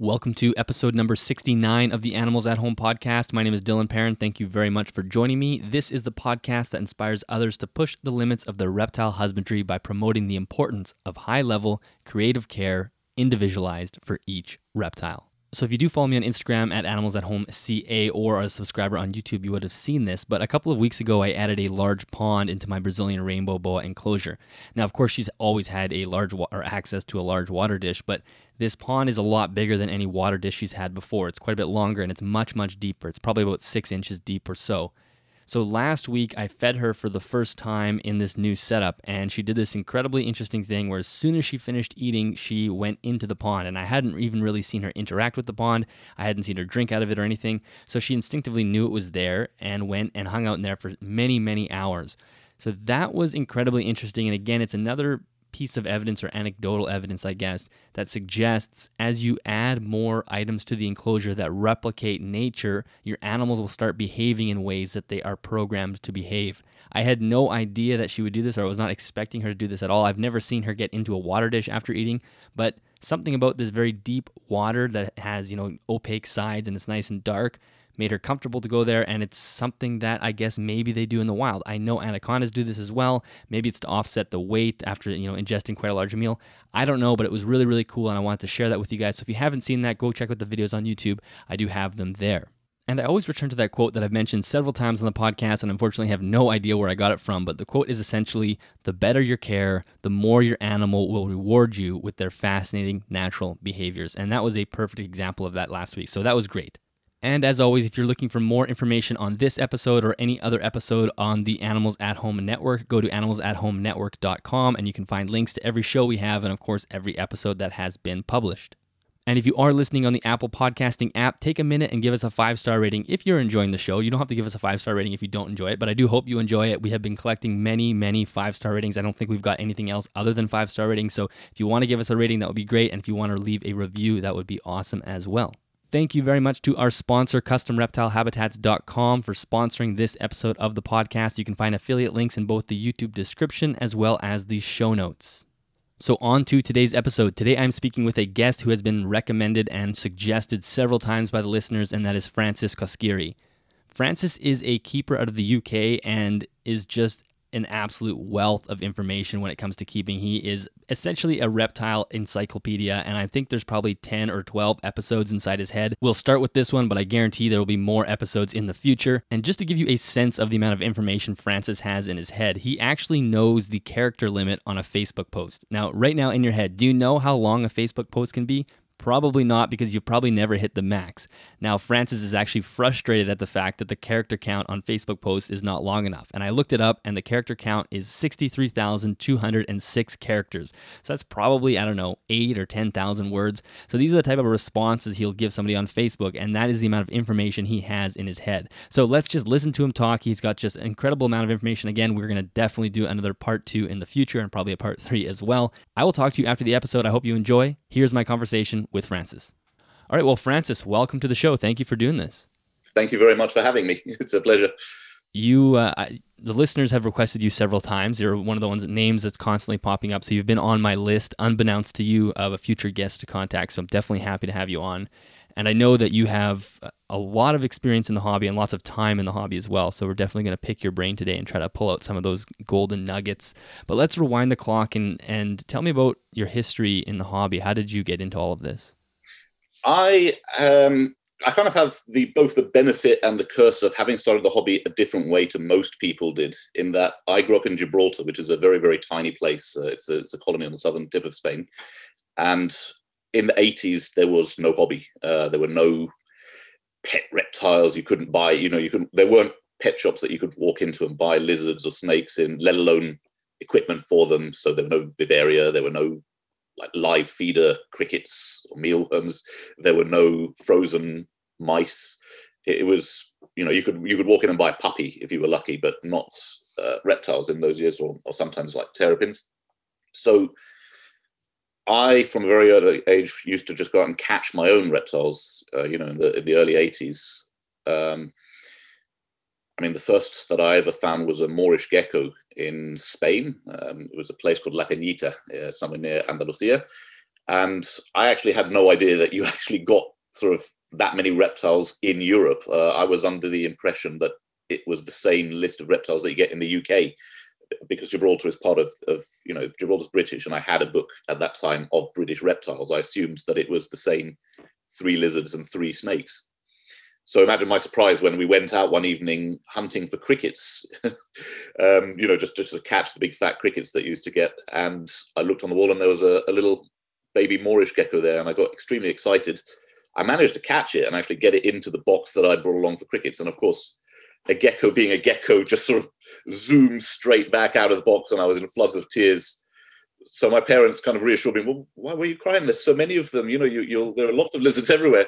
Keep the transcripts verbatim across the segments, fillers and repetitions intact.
Welcome to episode number sixty-nine of the Animals at Home podcast. My name is Dylan Perrin. Thank you very much for joining me. This is the podcast that inspires others to push the limits of their reptile husbandry by promoting the importance of high-level, creative care, individualized for each reptile. So if you do follow me on Instagram at animals at home C A or are a subscriber on YouTube, you would have seen this, but a couple of weeks ago I added a large pond into my Brazilian rainbow boa enclosure. Now, of course, she's always had a large wa- or access to a large water dish, but this pond is a lot bigger than any water dish she's had before. It's quite a bit longer and it's much, much deeper. It's probably about six inches deep or so. So last week I fed her for the first time in this new setup, and she did this incredibly interesting thing where as soon as she finished eating, she went into the pond, and I hadn't even really seen her interact with the pond. I hadn't seen her drink out of it or anything. So she instinctively knew it was there and went and hung out in there for many, many hours. So that was incredibly interesting. And again, it's another piece of evidence or anecdotal evidence, I guess, that suggests as you add more items to the enclosure that replicate nature, your animals will start behaving in ways that they are programmed to behave. I had no idea that she would do this, or I was not expecting her to do this at all. I've never seen her get into a water dish after eating, but something about this very deep water that has, you know, opaque sides and it's nice and dark made her comfortable to go there, and it's something that I guess maybe they do in the wild. I know anacondas do this as well. Maybe it's to offset the weight after, you know, ingesting quite a large meal. I don't know, but it was really, really cool, and I wanted to share that with you guys. So if you haven't seen that, go check out the videos on YouTube. I do have them there. And I always return to that quote that I've mentioned several times on the podcast, and unfortunately have no idea where I got it from, but the quote is essentially, the better your care, the more your animal will reward you with their fascinating natural behaviors. And that was a perfect example of that last week, so that was great. And as always, if you're looking for more information on this episode or any other episode on the Animals at Home Network, go to animals at home network dot com and you can find links to every show we have and, of course, every episode that has been published. And if you are listening on the Apple Podcasting app, take a minute and give us a five-star rating if you're enjoying the show. You don't have to give us a five-star rating if you don't enjoy it, but I do hope you enjoy it. We have been collecting many, many five-star ratings. I don't think we've got anything else other than five-star ratings. So if you want to give us a rating, that would be great. And if you want to leave a review, that would be awesome as well. Thank you very much to our sponsor, custom reptile habitats dot com, for sponsoring this episode of the podcast. You can find affiliate links in both the YouTube description as well as the show notes. So on to today's episode. Today I'm speaking with a guest who has been recommended and suggested several times by the listeners, and that is Francis Koskiri. Francis is a keeper out of the U K and is just an absolute wealth of information when it comes to keeping. He is essentially a reptile encyclopedia, and I think there's probably ten or twelve episodes inside his head. We'll start with this one, but I guarantee there will be more episodes in the future. And just to give you a sense of the amount of information Francis has in his head, he actually knows the character limit on a Facebook post. Now, right now in your head, do you know how long a Facebook post can be? Probably not, because you probably never hit the max. Now, Francis is actually frustrated at the fact that the character count on Facebook posts is not long enough. And I looked it up, and the character count is sixty-three thousand two hundred six characters. So that's probably, I don't know, eight or ten thousand words. So these are the type of responses he'll give somebody on Facebook, and that is the amount of information he has in his head. So let's just listen to him talk. He's got just an incredible amount of information. Again, we're going to definitely do another part two in the future, and probably a part three as well. I will talk to you after the episode. I hope you enjoy. Here's my conversation with Francis. All right, well, Francis, welcome to the show. Thank you for doing this. Thank you very much for having me. It's a pleasure. You, uh, I, the listeners have requested you several times. You're one of the ones names that's constantly popping up. So you've been on my list, unbeknownst to you, of a future guest to contact. So I'm definitely happy to have you on. And I know that you have a lot of experience in the hobby and lots of time in the hobby as well. So we're definitely going to pick your brain today and try to pull out some of those golden nuggets. But let's rewind the clock and, and tell me about your history in the hobby. How did you get into all of this? I um, I kind of have the both the benefit and the curse of having started the hobby a different way to most people did, in that I grew up in Gibraltar, which is a very, very tiny place. Uh, it's, a, it's a colony on the southern tip of Spain. And in the eighties, there was no hobby. Uh, there were no pet reptiles you couldn't buy. You know, you couldn't, there weren't pet shops that you could walk into and buy lizards or snakes in, let alone equipment for them. So there were no vivaria. There were no like live feeder crickets or mealworms. There were no frozen mice. It, it was, you know, you could you could walk in and buy a puppy if you were lucky, but not uh, reptiles in those years, or, or sometimes like terrapins. So I, from a very early age, used to just go out and catch my own reptiles, uh, you know, in the, in the early eighties. Um, I mean, the first that I ever found was a Moorish gecko in Spain. Um, it was a place called La Peñita, uh, somewhere near Andalusia. And I actually had no idea that you actually got sort of that many reptiles in Europe. Uh, I was under the impression that it was the same list of reptiles that you get in the U K, because Gibraltar is part of, of you know, Gibraltar's British, and I had a book at that time of British reptiles. I assumed that it was the same three lizards and three snakes. So imagine my surprise when we went out one evening hunting for crickets, um, you know, just, just to catch the big fat crickets that you used to get. And I looked on the wall and there was a, a little baby Moorish gecko there, and I got extremely excited. I managed to catch it and actually get it into the box that I brought along for crickets. And of course, a gecko being a gecko just sort of zoomed straight back out of the box, and I was in floods of tears. So my parents kind of reassured me, well, why were you crying? There's so many of them, you know, you, you'll, there are lots of lizards everywhere,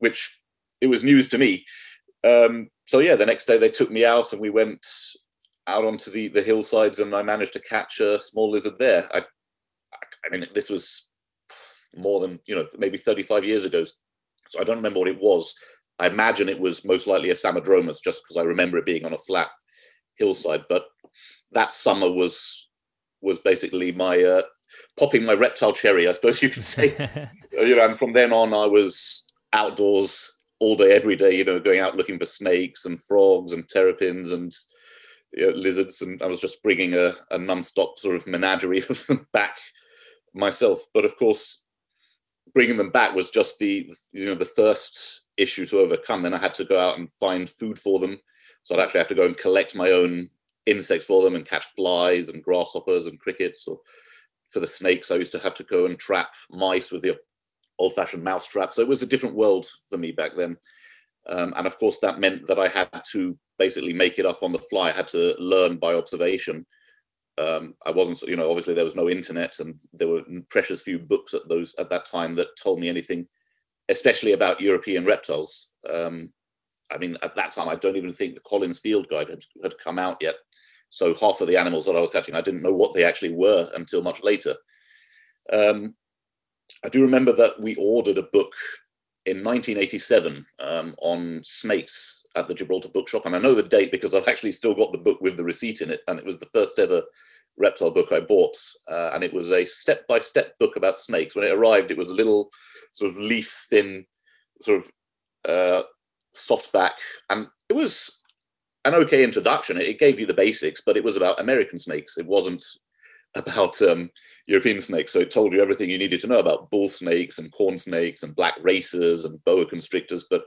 which it was news to me. Um, so yeah, the next day they took me out and we went out onto the, the hillsides, and I managed to catch a small lizard there. I, I mean, this was more than, you know, maybe thirty-five years ago. So I don't remember what it was. I imagine it was most likely a Samodromus, just because I remember it being on a flat hillside. But that summer was was basically my uh, popping my reptile cherry, I suppose you could say. You know, and from then on, I was outdoors all day, every day. You know, going out looking for snakes and frogs and terrapins and, you know, lizards, and I was just bringing a, a non-stop sort of menagerie of them back myself. But of course, bringing them back was just the, you know, the thirst issue to overcome. Then I had to go out and find food for them. So I'd actually have to go and collect my own insects for them and catch flies and grasshoppers and crickets. Or for the snakes, I used to have to go and trap mice with the old-fashioned mouse trap. So it was a different world for me back then. Um, and of course, that meant that I had to basically make it up on the fly. I had to learn by observation. Um, I wasn't, you know, obviously there was no internet, and there were precious few books at those at that time that told me anything, especially about European reptiles. Um, I mean, at that time, I don't even think the Collins Field Guide had, had come out yet. So half of the animals that I was catching, I didn't know what they actually were until much later. Um, I do remember that we ordered a book in nineteen eighty-seven um, on snakes at the Gibraltar bookshop. And I know the date because I've actually still got the book with the receipt in it. And it was the first ever reptile book I bought. Uh, and it was a step-by-step book about snakes. When it arrived, it was a little sort of leaf-thin, sort of uh, softback. And it was an okay introduction. It gave you the basics, but it was about American snakes. It wasn't about um, European snakes. So it told you everything you needed to know about bull snakes and corn snakes and black racers and boa constrictors. But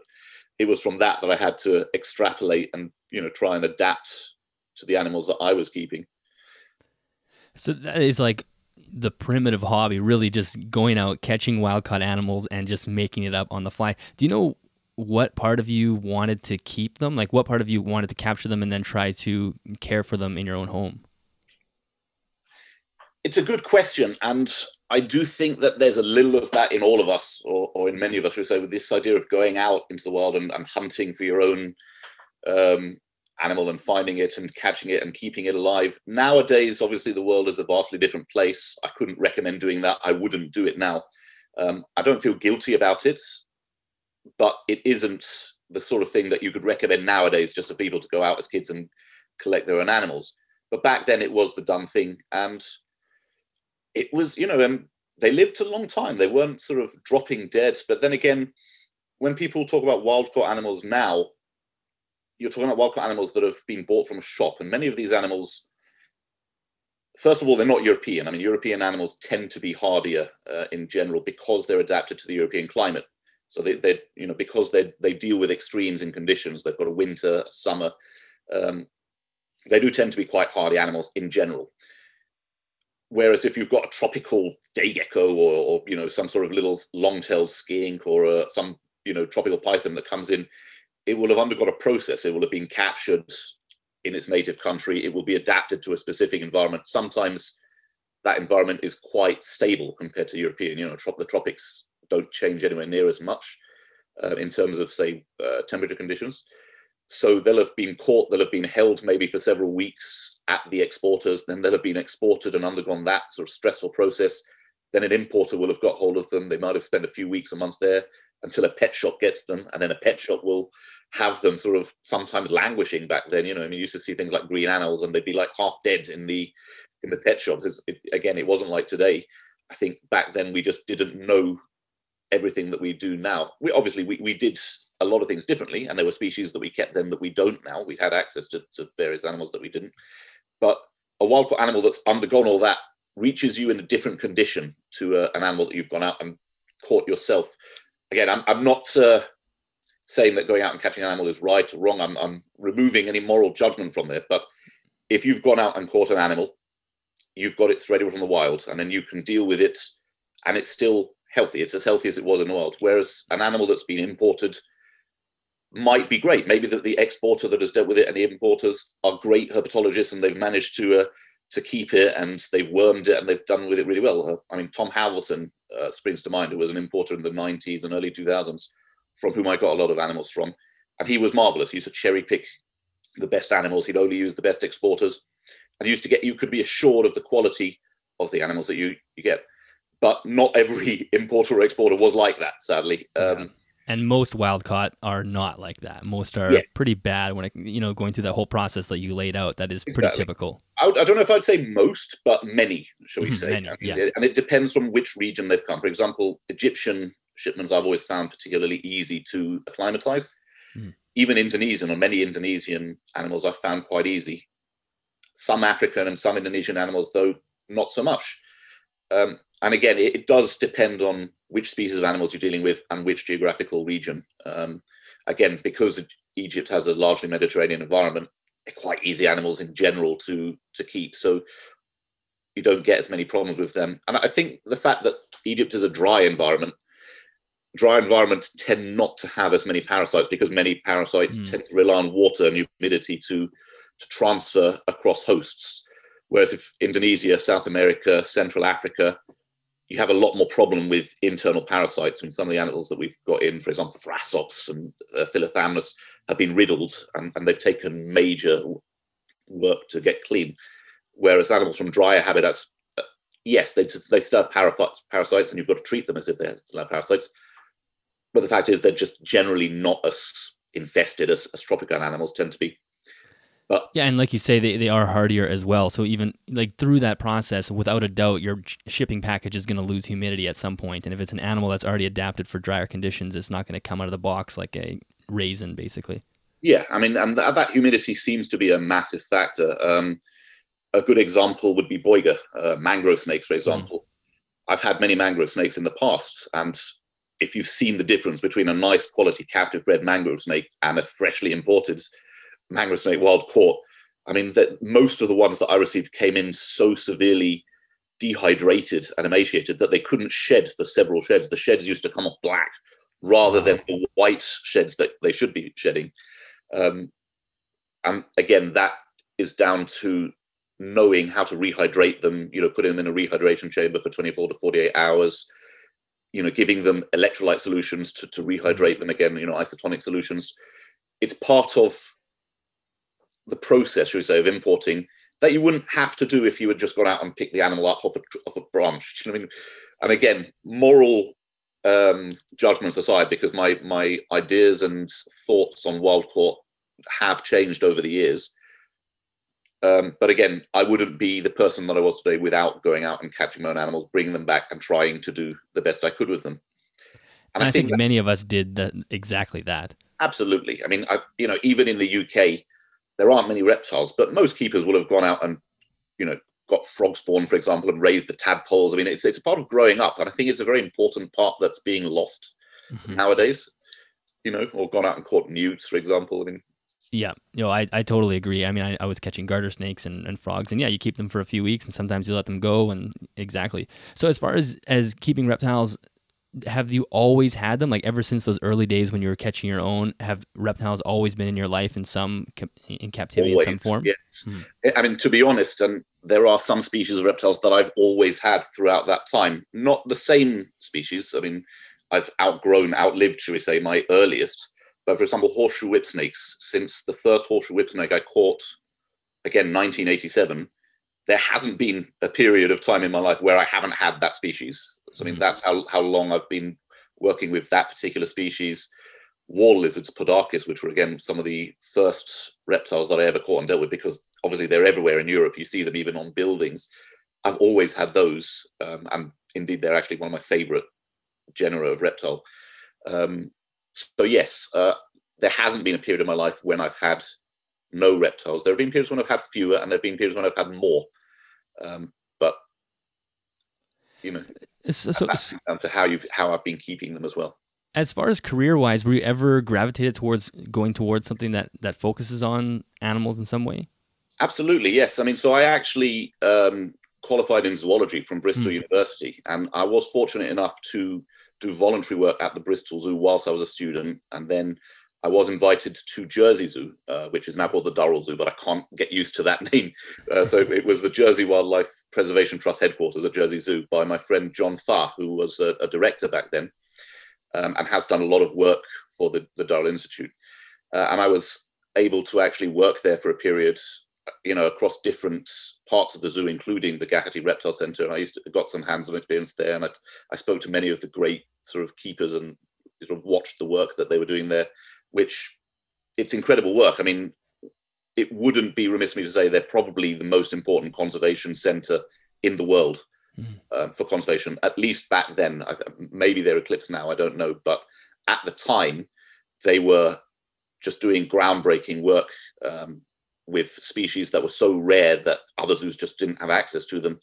it was from that that I had to extrapolate and, you know, try and adapt to the animals that I was keeping. So that is like the primitive hobby, really just going out, catching wild-caught animals and just making it up on the fly. Do you know what part of you wanted to keep them? Like what part of you wanted to capture them and then try to care for them in your own home? It's a good question, and I do think that there's a little of that in all of us, or, or in many of us, should I say, with this idea of going out into the wild and, and hunting for your own um, animal and finding it and catching it and keeping it alive. Nowadays, obviously, the world is a vastly different place. I couldn't recommend doing that. I wouldn't do it now. Um, I don't feel guilty about it, but it isn't the sort of thing that you could recommend nowadays just for people to go out as kids and collect their own animals. But back then, it was the done thing. And it was, you know, um, they lived a long time. They weren't sort of dropping dead. But then again, when people talk about wild-caught animals now, you're talking about wild-caught animals that have been bought from a shop. And many of these animals, first of all, they're not European. I mean, European animals tend to be hardier uh, in general because they're adapted to the European climate. So they, they you know, because they they deal with extremes in conditions. They've got a winter, a summer. Um, they do tend to be quite hardy animals in general. Whereas if you've got a tropical day gecko or, or you know, some sort of little long-tailed skink or uh, some, you know, tropical python that comes in, it will have undergone a process. It will have been captured in its native country. It will be adapted to a specific environment. Sometimes that environment is quite stable compared to European. You know, trop the tropics don't change anywhere near as much uh, in terms of, say, uh, temperature conditions. So they'll have been caught, they'll have been held maybe for several weeks at the exporters, then they'll have been exported and undergone that sort of stressful process. Then an importer will have got hold of them. They might have spent a few weeks, a month there until a pet shop gets them. And then a pet shop will have them sort of sometimes languishing back then. You know, I mean, you used to see things like green animals and they'd be like half dead in the in the pet shops. It's, it, again, it wasn't like today. I think back then we just didn't know everything that we do now. We obviously we, we did a lot of things differently, and there were species that we kept then that we don't now. We had access to, to various animals that we didn't. But a wild caught animal that's undergone all that reaches you in a different condition to uh, an animal that you've gone out and caught yourself. Again, I'm, I'm not uh, saying that going out and catching an animal is right or wrong. I'm, I'm removing any moral judgment from there. But if you've gone out and caught an animal, you've got it straight away from the wild, and then you can deal with it, and it's still healthy. It's as healthy as it was in the wild. Whereas an animal that's been imported might be great. Maybe that the exporter that has dealt with it and the importers are great herpetologists, and they've managed to uh, to keep it, and they've wormed it, and they've done with it really well. I mean, Tom Halverson uh, springs to mind, who was an importer in the nineties and early two thousands, from whom I got a lot of animals from, and he was marvelous. He used to cherry pick the best animals. He'd only use the best exporters, and used to get you could be assured of the quality of the animals that you you get. But not every importer or exporter was like that, sadly. Um, yeah. And most wild caught are not like that. Most are yes. pretty bad when, it, you know, going through that whole process that you laid out. That is exactly. pretty typical. I, would, I don't know if I'd say most, but many, shall we say. Many, and, yeah. it, and it depends from which region they've come. For example, Egyptian shipments I've always found particularly easy to acclimatize. Mm. Even Indonesian or many Indonesian animals I've found quite easy. Some African and some Indonesian animals, though, not so much. Um, and again, it, it does depend on which species of animals you're dealing with and which geographical region. Um, again, because Egypt has a largely Mediterranean environment, they're quite easy animals in general to, to keep. So you don't get as many problems with them. And I think the fact that Egypt is a dry environment, dry environments tend not to have as many parasites, because many parasites mm. tend to rely on water and humidity to, to transfer across hosts. Whereas if Indonesia, South America, Central Africa, you have a lot more problem with internal parasites. I mean, some of the animals that we've got in, for example, Thrasops and uh, Philothamnus, have been riddled, and, and they've taken major work to get clean. Whereas animals from drier habitats, uh, yes, they, they still have parasites, and you've got to treat them as if they still have parasites. But the fact is, they're just generally not as infested as, as tropical animals tend to be. But yeah, and like you say, they, they are hardier as well. So even like through that process, without a doubt, your shipping package is going to lose humidity at some point. And if it's an animal that's already adapted for drier conditions, it's not going to come out of the box like a raisin, basically. Yeah, I mean, and th that humidity seems to be a massive factor. Um, a good example would be Boiga, uh, mangrove snakes, for example. Mm. I've had many mangrove snakes in the past, and if you've seen the difference between a nice quality captive bred mangrove snake and a freshly imported mangrove snake wild caught, I mean, that most of the ones that I received came in so severely dehydrated and emaciated that they couldn't shed for several sheds. The sheds used to come off black rather than the white sheds that they should be shedding. Um, and again, that is down to knowing how to rehydrate them, you know, putting them in a rehydration chamber for twenty-four to forty-eight hours, you know, giving them electrolyte solutions to, to rehydrate them again, you know, isotonic solutions. It's part of the process, should we say, of importing that you wouldn't have to do if you had just gone out and picked the animal up off a, off a branch. You know what I mean? And again, moral um, judgments aside, because my my ideas and thoughts on wild caught have changed over the years. Um, but again, I wouldn't be the person that I was today without going out and catching my own animals, bringing them back, and trying to do the best I could with them. And, and I, I think, think that, many of us did that, exactly that. Absolutely. I mean, I, you know, even in the U K, there aren't many reptiles, but most keepers will have gone out and, you know, got frog spawn, for example, and raised the tadpoles. I mean, it's, it's a part of growing up, and I think it's a very important part that's being lost mm-hmm. nowadays, you know, or gone out and caught newts, for example. I mean, yeah, you know, I, I totally agree. I mean, I, I was catching garter snakes and, and frogs, and yeah, you keep them for a few weeks, and sometimes you let them go, and exactly. So as far as, as keeping reptiles, have you always had them? Like ever since those early days when you were catching your own, have reptiles always been in your life in some in captivity always, in some form? Yes. Mm. I mean, to be honest, and there are some species of reptiles that I've always had throughout that time. Not the same species. I mean, I've outgrown, outlived, should we say, my earliest. But for example, horseshoe whip snakes. Since the first horseshoe whip snake I caught, again, nineteen eighty-seven, there hasn't been a period of time in my life where I haven't had that species. So, I mean, that's how, how long I've been working with that particular species. Wall lizards, Podarcis, which were, again, some of the first reptiles that I ever caught and dealt with, because obviously they're everywhere in Europe. You see them even on buildings. I've always had those. Um, and Indeed, they're actually one of my favorite genera of reptiles. Um, so yes, uh, there hasn't been a period of my life when I've had no reptiles. There have been periods when I've had fewer, and there have been periods when I've had more. Um, but you know, it's, it's, that's down to how you've how I've been keeping them as well. As far as career-wise, were you ever gravitated towards going towards something that that focuses on animals in some way? Absolutely, yes. I mean, so I actually um, qualified in zoology from Bristol mm. University, and I was fortunate enough to do voluntary work at the Bristol Zoo whilst I was a student, and then I was invited to Jersey Zoo, uh, which is now called the Durrell Zoo, but I can't get used to that name. Uh, so it was the Jersey Wildlife Preservation Trust headquarters at Jersey Zoo by my friend John Farr, who was a, a director back then, um, and has done a lot of work for the, the Durrell Institute. Uh, and I was able to actually work there for a period, you know, across different parts of the zoo, including the Gahati Reptile Centre. And I used to, got some hands-on experience there, and I, I spoke to many of the great sort of keepers and sort of watched the work that they were doing there, which it's incredible work. I mean, it wouldn't be remiss of me to say they're probably the most important conservation centre in the world mm. uh, for conservation, at least back then. I, maybe they're eclipsed now, I don't know. But at the time, they were just doing groundbreaking work um, with species that were so rare that other zoos just didn't have access to them.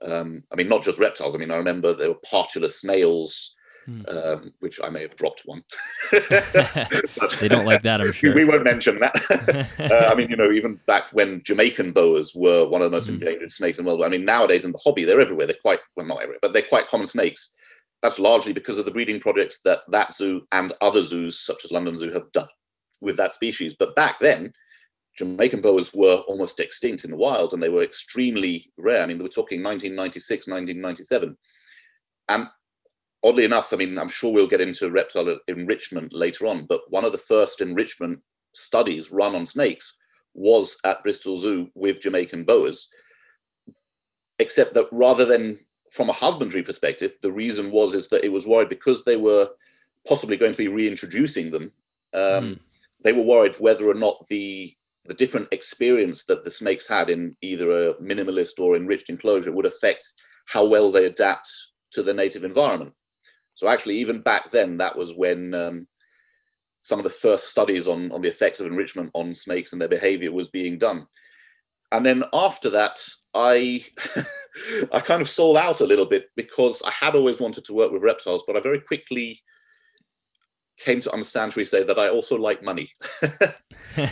Um, I mean, not just reptiles. I mean, I remember there were partula snails, Mm. Um, which I may have dropped one. They don't like that, I'm sure. We won't mention that. uh, I mean, you know, even back when Jamaican boas were one of the most mm. endangered snakes in the world. I mean, nowadays in the hobby, they're everywhere. They're quite, well, not everywhere, but they're quite common snakes. That's largely because of the breeding projects that that zoo and other zoos, such as London Zoo, have done with that species. But back then, Jamaican boas were almost extinct in the wild, and they were extremely rare. I mean, we're talking nineteen ninety-six, nineteen ninety-seven. And oddly enough, I mean, I'm sure we'll get into reptile enrichment later on, but one of the first enrichment studies run on snakes was at Bristol Zoo with Jamaican boas, except that rather than from a husbandry perspective, the reason was is that it was worried because they were possibly going to be reintroducing them. Um, mm. They were worried whether or not the, the different experience that the snakes had in either a minimalist or enriched enclosure would affect how well they adapt to the native environment. So actually, even back then, that was when um, some of the first studies on, on the effects of enrichment on snakes and their behavior was being done. And then after that, I, I kind of sold out a little bit because I had always wanted to work with reptiles, but I very quickly came to understand, shall we say, that I also like money.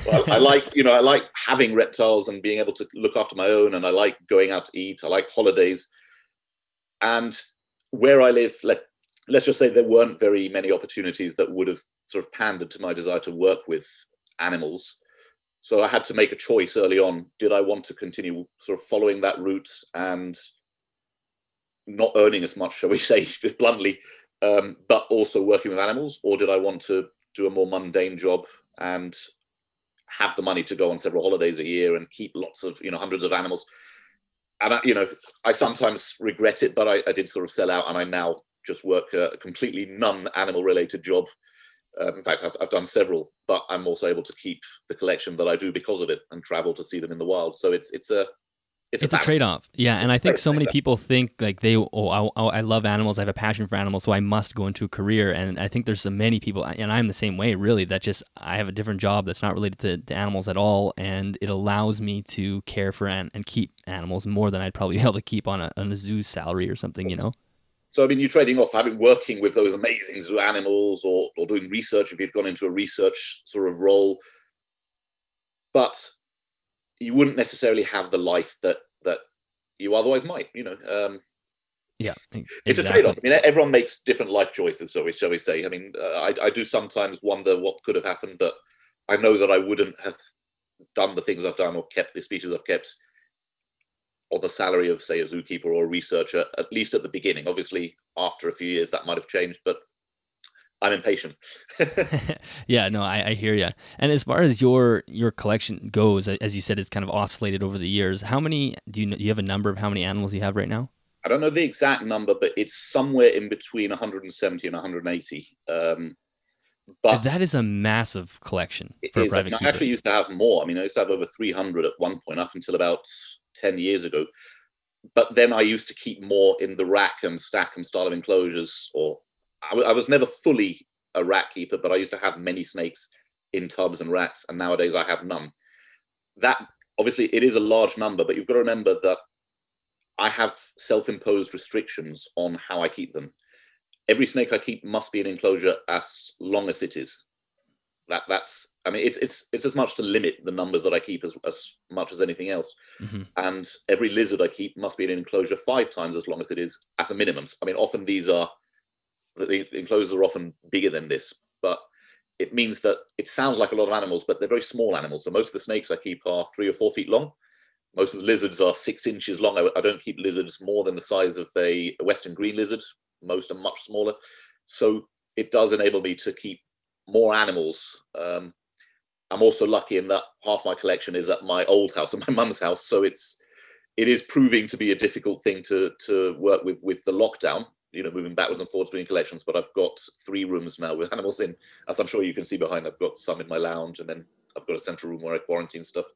well, I like, you know, I like having reptiles and being able to look after my own, and I like going out to eat, I like holidays. And where I live, let, let's just say there weren't very many opportunities that would have sort of pandered to my desire to work with animals. So I had to make a choice early on. Did I want to continue sort of following that route and not earning as much, shall we say, just bluntly, um, but also working with animals? Or did I want to do a more mundane job and have the money to go on several holidays a year and keep lots of, you know, hundreds of animals? And, I, you know, I sometimes regret it, but I, I did sort of sell out, and I now just work a completely non-animal related job. Um, in fact, I've, I've done several, but I'm also able to keep the collection that I do because of it and travel to see them in the wild. So it's it's a it's, it's a, a trade-off. Yeah, and I think so many people think like they, oh, I, I love animals, I have a passion for animals, so I must go into a career. And I think there's so many people, and I'm the same way really, that just I have a different job that's not related to, to animals at all, and it allows me to care for and, and keep animals more than I'd probably be able to keep on a, on a zoo salary or something, you know? So, I mean, you're trading off having working with those amazing zoo animals or, or doing research if you've gone into a research sort of role, but you wouldn't necessarily have the life that, that you otherwise might, you know. Um, yeah, exactly. It's a trade-off. I mean, everyone makes different life choices, shall we, shall we say. I mean, uh, I, I do sometimes wonder what could have happened, but I know that I wouldn't have done the things I've done or kept the species I've kept or the salary of, say, a zookeeper or a researcher, at least at the beginning. Obviously, after a few years, that might have changed, but I'm impatient. Yeah, no, I, I hear you. And as far as your your collection goes, as you said, it's kind of oscillated over the years. How many, do you, do you have a number of how many animals you have right now? I don't know the exact number, but it's somewhere in between one hundred seventy and one hundred eighty. Um, but that is a massive collection for a private keeper. I actually used to have more. I mean, I used to have over three hundred at one point up until about ten years ago, but then I used to keep more in the rack and stack and style of enclosures, or I, I was never fully a rack keeper, but I used to have many snakes in tubs and racks, and nowadays I have none. That obviously it is a large number, but you've got to remember that I have self-imposed restrictions on how I keep them. Every snake I keep must be an enclosure as long as it is. That that's I mean it's it's it's as much to limit the numbers that I keep as as much as anything else. Mm-hmm. And every lizard I keep must be in an enclosure five times as long as it is as a minimum. I mean, often these are the enclosures are often bigger than this, but it means that it sounds like a lot of animals, but they're very small animals. So most of the snakes I keep are three or four feet long. Most of the lizards are six inches long. I, I don't keep lizards more than the size of a western green lizard. Most are much smaller. So it does enable me to keep more animals. Um, I'm also lucky in that half my collection is at my old house and my mum's house. So it's, it is proving to be a difficult thing to, to work with, with the lockdown, you know, moving backwards and forwards between collections, but I've got three rooms now with animals in, as I'm sure you can see behind. I've got some in my lounge, and then I've got a central room where I quarantine stuff.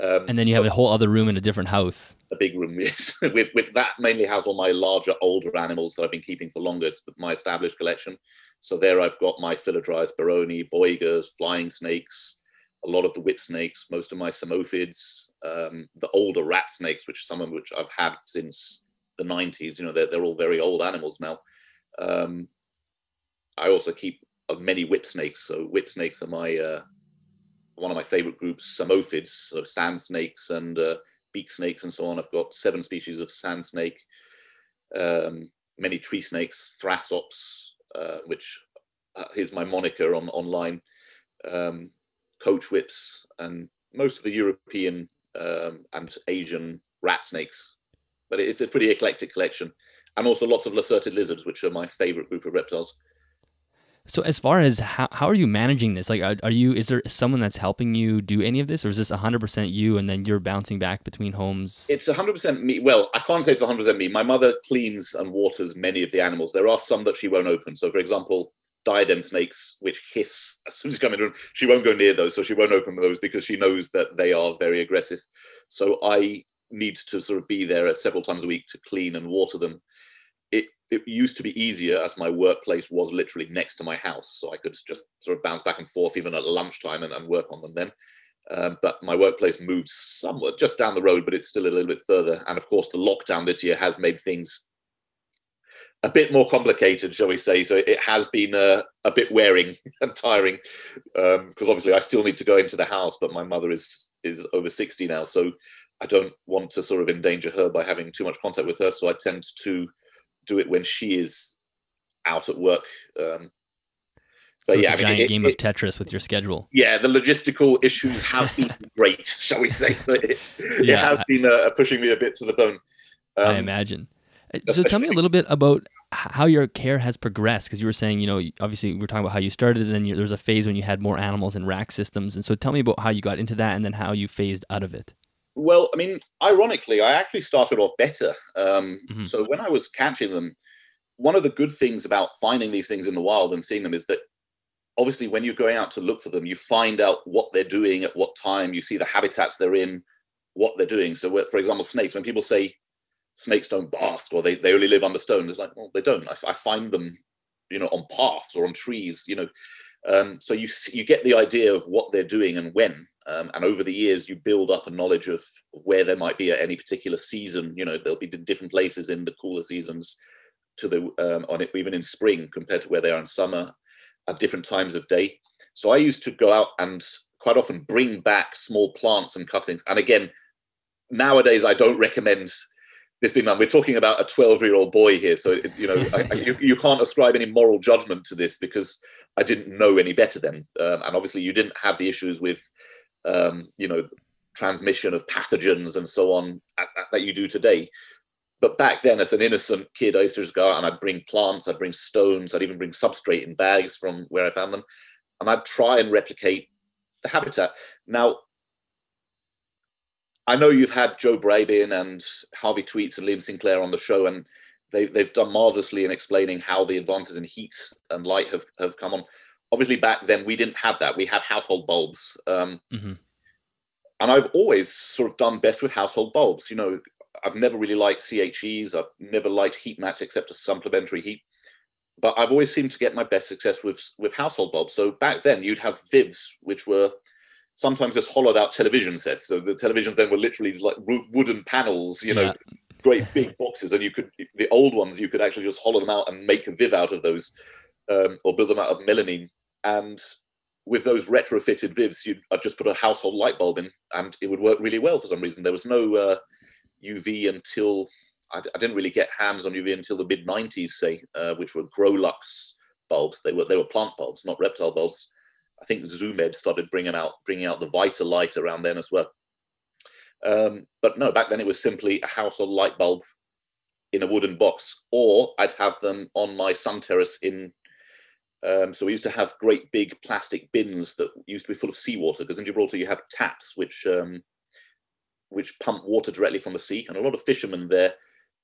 Um, and then you have a whole other room in a different house. A big room, yes. with, with that mainly has all my larger, older animals that I've been keeping for longer, with my established collection. So there I've got my Philodryas, Baroni, Boigas, flying snakes, a lot of the whip snakes, most of my Samophids, um, the older rat snakes, which some of which I've had since the nineties. You know, they're, they're all very old animals now. Um, I also keep uh, many whip snakes. So whip snakes are my... Uh, one of my favorite groups, Samophids, so sand snakes and uh, beak snakes and so on. I've got seven species of sand snake, um, many tree snakes, Thrasops, uh, which is my moniker on online, um, coach whips, and most of the European um, and Asian rat snakes. But it's a pretty eclectic collection. And also lots of lacerted lizards, which are my favorite group of reptiles. So as far as how, how are you managing this? Like, are, are you, is there someone that's helping you do any of this, or is this one hundred percent you and then you're bouncing back between homes? It's one hundred percent me. Well, I can't say it's one hundred percent me. My mother cleans and waters many of the animals. There are some that she won't open. So for example, diadem snakes, which hiss as soon as you come in the room, she won't go near those. So she won't open those because she knows that they are very aggressive. So I need to sort of be there several times a week to clean and water them. It, it used to be easier as my workplace was literally next to my house, so I could just sort of bounce back and forth even at lunchtime and, and work on them then. Um, but my workplace moved somewhat just down the road, but it's still a little bit further. And of course, the lockdown this year has made things a bit more complicated, shall we say. So it has been uh, a bit wearing and tiring, because um, obviously I still need to go into the house, but my mother is is over sixty now, so I don't want to sort of endanger her by having too much contact with her. So I tend to do it when she is out at work. Um, but so it's yeah, a giant I mean, it, game it, of Tetris with your schedule. Yeah, the logistical issues have been great, shall we say. So it, yeah, it has I, been uh, pushing me a bit to the bone. Um, I imagine. So tell me a little bit about how your care has progressed, because you were saying, you know, obviously we were talking about how you started, and then there was a phase when you had more animals and rack systems. And so tell me about how you got into that and then how you phased out of it. Well, I mean, ironically, I actually started off better. Um, mm-hmm. So when I was catching them, one of the good things about finding these things in the wild and seeing them is that obviously when you're going out to look for them, you find out what they're doing at what time, you see the habitats they're in, what they're doing. So for example, snakes, when people say snakes don't bask or they, they only live under stone, it's like, well, they don't. I, I find them, you know, on paths or on trees, you know. Um, so you you get the idea of what they're doing and when, um, and over the years you build up a knowledge of where they might be at any particular season. You know, they'll be in different places in the cooler seasons to the um, on it even in spring compared to where they are in summer at different times of day. So I used to go out and quite often bring back small plants and cuttings. And again, nowadays I don't recommend this being done. We're talking about a twelve-year-old boy here, so you know I, I, you, you can't ascribe any moral judgment to this because I didn't know any better then, um, and obviously you didn't have the issues with um, you know transmission of pathogens and so on at, at, that you do today. But back then, as an innocent kid, I used to just go out and I'd bring plants, I'd bring stones, I'd even bring substrate in bags from where I found them, and I'd try and replicate the habitat. Now, I know you've had Joe Brabin and Harvey Tweets and Liam Sinclair on the show, and they, they've done marvelously in explaining how the advances in heat and light have, have come on. Obviously, back then, we didn't have that. We had household bulbs. Um, mm-hmm. And I've always sort of done best with household bulbs. You know, I've never really liked C H Es. I've never liked heat mats except as supplementary heat. But I've always seemed to get my best success with, with household bulbs. So back then you'd have VIVs, which were sometimes just hollowed out television sets. So the televisions then were literally like wooden panels, you know, yeah. great big boxes. And you could, the old ones, you could actually just hollow them out and make a VIV out of those, um, or build them out of melamine. And with those retrofitted VIVs, you'd, I'd just put a household light bulb in and it would work really well for some reason. There was no uh, U V until... I, I didn't really get hands on U V until the mid nineties, say, uh, which were Grolux bulbs. They were they were plant bulbs, not reptile bulbs. I think Zoomed started bringing out bringing out the Vitalite around then as well. Um, but no, back then it was simply a household light bulb in a wooden box, or I'd have them on my sun terrace in. Um, so we used to have great big plastic bins that used to be full of seawater, because in Gibraltar you have taps which um, which pump water directly from the sea, and a lot of fishermen there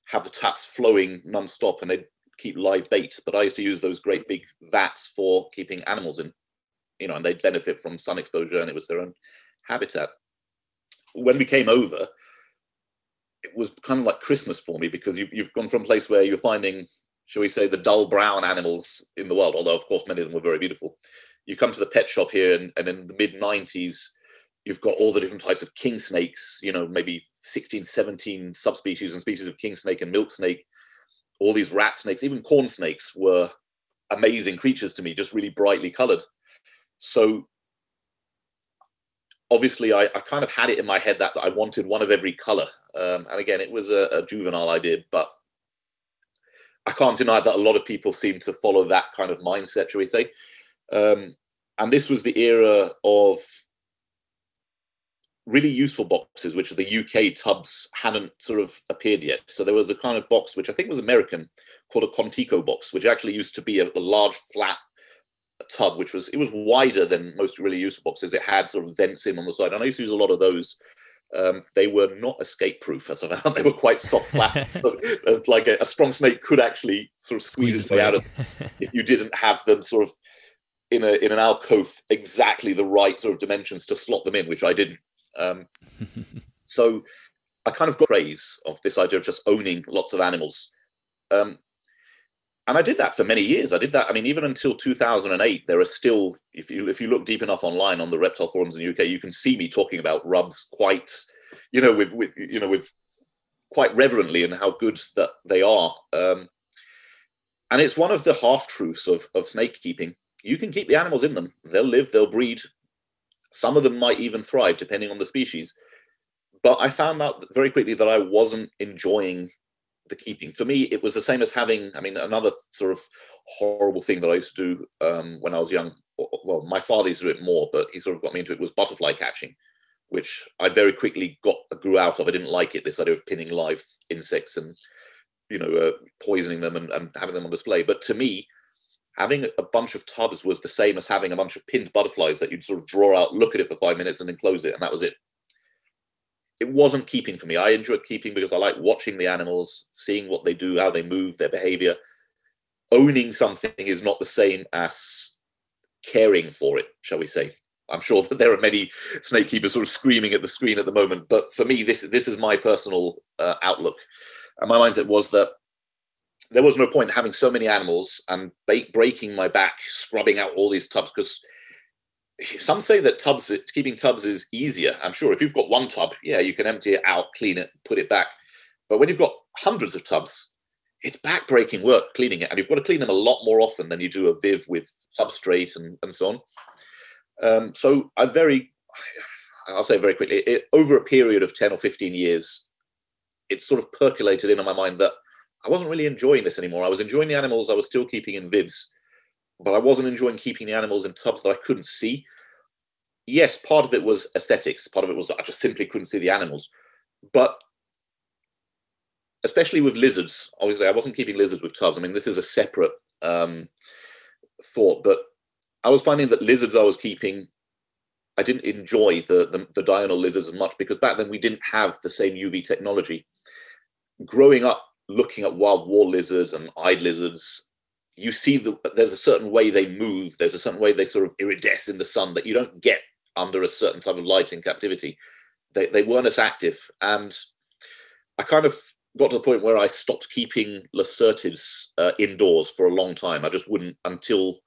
have the taps flowing non-stop and they keep live bait. But I used to use those great big vats for keeping animals in, you know, and they'd benefit from sun exposure and it was their own habitat. When we came over, it was kind of like Christmas for me, because you've, you've gone from a place where you're finding, shall we say, the dull brown animals in the world, although of course many of them were very beautiful. You come to the pet shop here and, and in the mid nineties, you've got all the different types of king snakes, you know, maybe sixteen, seventeen subspecies and species of king snake and milk snake, all these rat snakes, even corn snakes were amazing creatures to me, just really brightly colored. So obviously I, I kind of had it in my head that, that I wanted one of every color. Um, and again, it was a, a juvenile idea, but I can't deny that a lot of people seem to follow that kind of mindset, shall we say. Um, and this was the era of really useful boxes, which are the U K tubs hadn't sort of appeared yet. So there was a kind of box, which I think was American, called a Contico box, which actually used to be a, a large flat tub, which was, it was wider than most really useful boxes. It had sort of vents in on the side. And I used to use a lot of those. Um, they were not escape proof, as I found. They were quite soft plastic. So uh, like a, a strong snake could actually sort of squeeze its way out of if you didn't have them sort of in, a, in an alcove, exactly the right sort of dimensions to slot them in, which I didn't. Um, so I kind of got praise of this idea of just owning lots of animals. Um, and I did that for many years. I did that. I mean, even until two thousand eight, there are still, if you, if you look deep enough online on the reptile forums in the U K, you can see me talking about rubs quite, you know, with, with you know, with quite reverently and how good that they are. Um, and it's one of the half truths of, of snake keeping. You can keep the animals in them. They'll live, they'll breed. Some of them might even thrive, depending on the species. But I found out very quickly that I wasn't enjoying the keeping. For me, it was the same as having, I mean, another sort of horrible thing that I used to do um, when I was young. Well, my father used to do it more, but he sort of got me into it, was butterfly catching, which I very quickly got grew out of. I didn't like it, this idea of pinning live insects and, you know, uh, poisoning them and, and having them on display. But to me, having a bunch of tubs was the same as having a bunch of pinned butterflies that you'd sort of draw out, look at it for five minutes and then close it. And that was it. It wasn't keeping for me. I enjoyed keeping because I like watching the animals, seeing what they do, how they move, their behavior. Owning something is not the same as caring for it, shall we say. I'm sure that there are many snake keepers sort of screaming at the screen at the moment. But for me, this, this is my personal uh, outlook. And my mindset was that there was no point in having so many animals and breaking my back, scrubbing out all these tubs, because some say that tubs, keeping tubs is easier. I'm sure if you've got one tub, yeah, you can empty it out, clean it, put it back. But when you've got hundreds of tubs, it's back-breaking work cleaning it. And you've got to clean them a lot more often than you do a VIV with substrate and, and so on. Um, so I very, I'll say very quickly, it, over a period of ten or fifteen years, it sort of percolated into my mind that I wasn't really enjoying this anymore. I was enjoying the animals I was still keeping in VIVs, but I wasn't enjoying keeping the animals in tubs that I couldn't see. Yes, part of it was aesthetics. Part of it was I just simply couldn't see the animals. But especially with lizards, obviously I wasn't keeping lizards with tubs. I mean, this is a separate um, thought, but I was finding that lizards I was keeping, I didn't enjoy the, the, the diurnal lizards as much, because back then we didn't have the same U V technology. Growing up, looking at wild wall lizards and eyed lizards, you see the, there's a certain way they move. There's a certain way they sort of iridesce in the sun that you don't get under a certain type of light in captivity. They, they weren't as active. And I I kind of got to the point where I stopped keeping Lacertives uh, indoors for a long time. I just wouldn't, until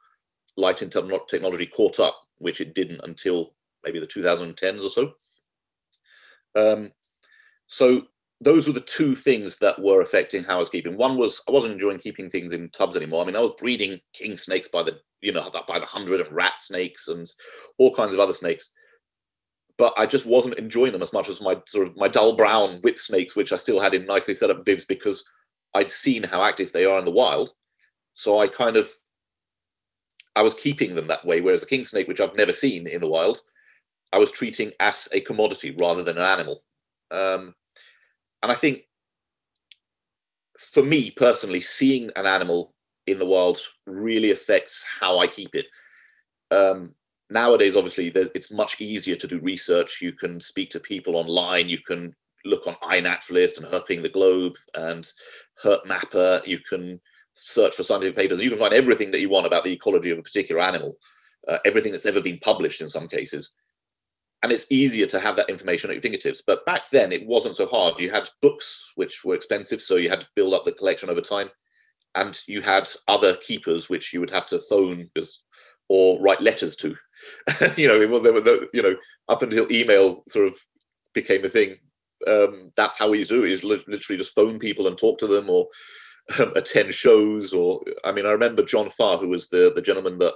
light and technology caught up, which it didn't until maybe the two thousand tens or so. Um, so those were the two things that were affecting housekeeping. One was I wasn't enjoying keeping things in tubs anymore. I mean, I was breeding king snakes by the, you know, by the hundred, and rat snakes and all kinds of other snakes. But I just wasn't enjoying them as much as my sort of my dull brown whip snakes, which I still had in nicely set up vivs because I'd seen how active they are in the wild. So I kind of, I was keeping them that way. Whereas a king snake, which I've never seen in the wild, I was treating as a commodity rather than an animal. Um, and I think for me personally, seeing an animal in the wild really affects how I keep it. Um, Nowadays, obviously, it's much easier to do research. You can speak to people online. You can look on iNaturalist and Herping the Globe and Herp Mapper. You can search for scientific papers. You can find everything that you want about the ecology of a particular animal, uh, everything that's ever been published in some cases. And it's easier to have that information at your fingertips. But back then, it wasn't so hard. You had books, which were expensive, so you had to build up the collection over time. And you had other keepers, which you would have to phone because... or write letters to, you know, you know, up until email sort of became a thing. Um, that's how we do it, is literally just phone people and talk to them, or um, attend shows. Or, I mean, I remember John Farr, who was the, the gentleman that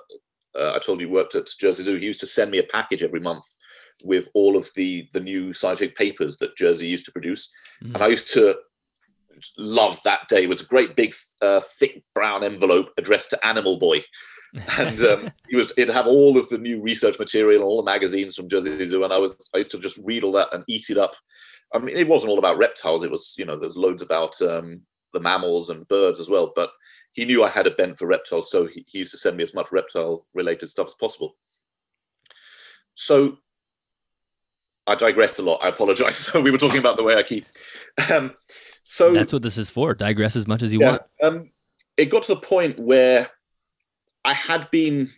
uh, I told you worked at Jersey Zoo. He used to send me a package every month with all of the, the new scientific papers that Jersey used to produce. Mm. And I used to love that day. It was a great big, uh, thick brown envelope addressed to Animal Boy. And um, it was, it'd have all of the new research material, all the magazines from Jersey Zoo, and I was I used to just read all that and eat it up. I mean, it wasn't all about reptiles. It was, you know, there's loads about um, the mammals and birds as well. But he knew I had a bent for reptiles, so he, he used to send me as much reptile-related stuff as possible. So I digressed a lot. I apologize. So we were talking about the way I keep. Um, so that's what this is for. Digress as much as you yeah, want. Um, it got to the point where I had been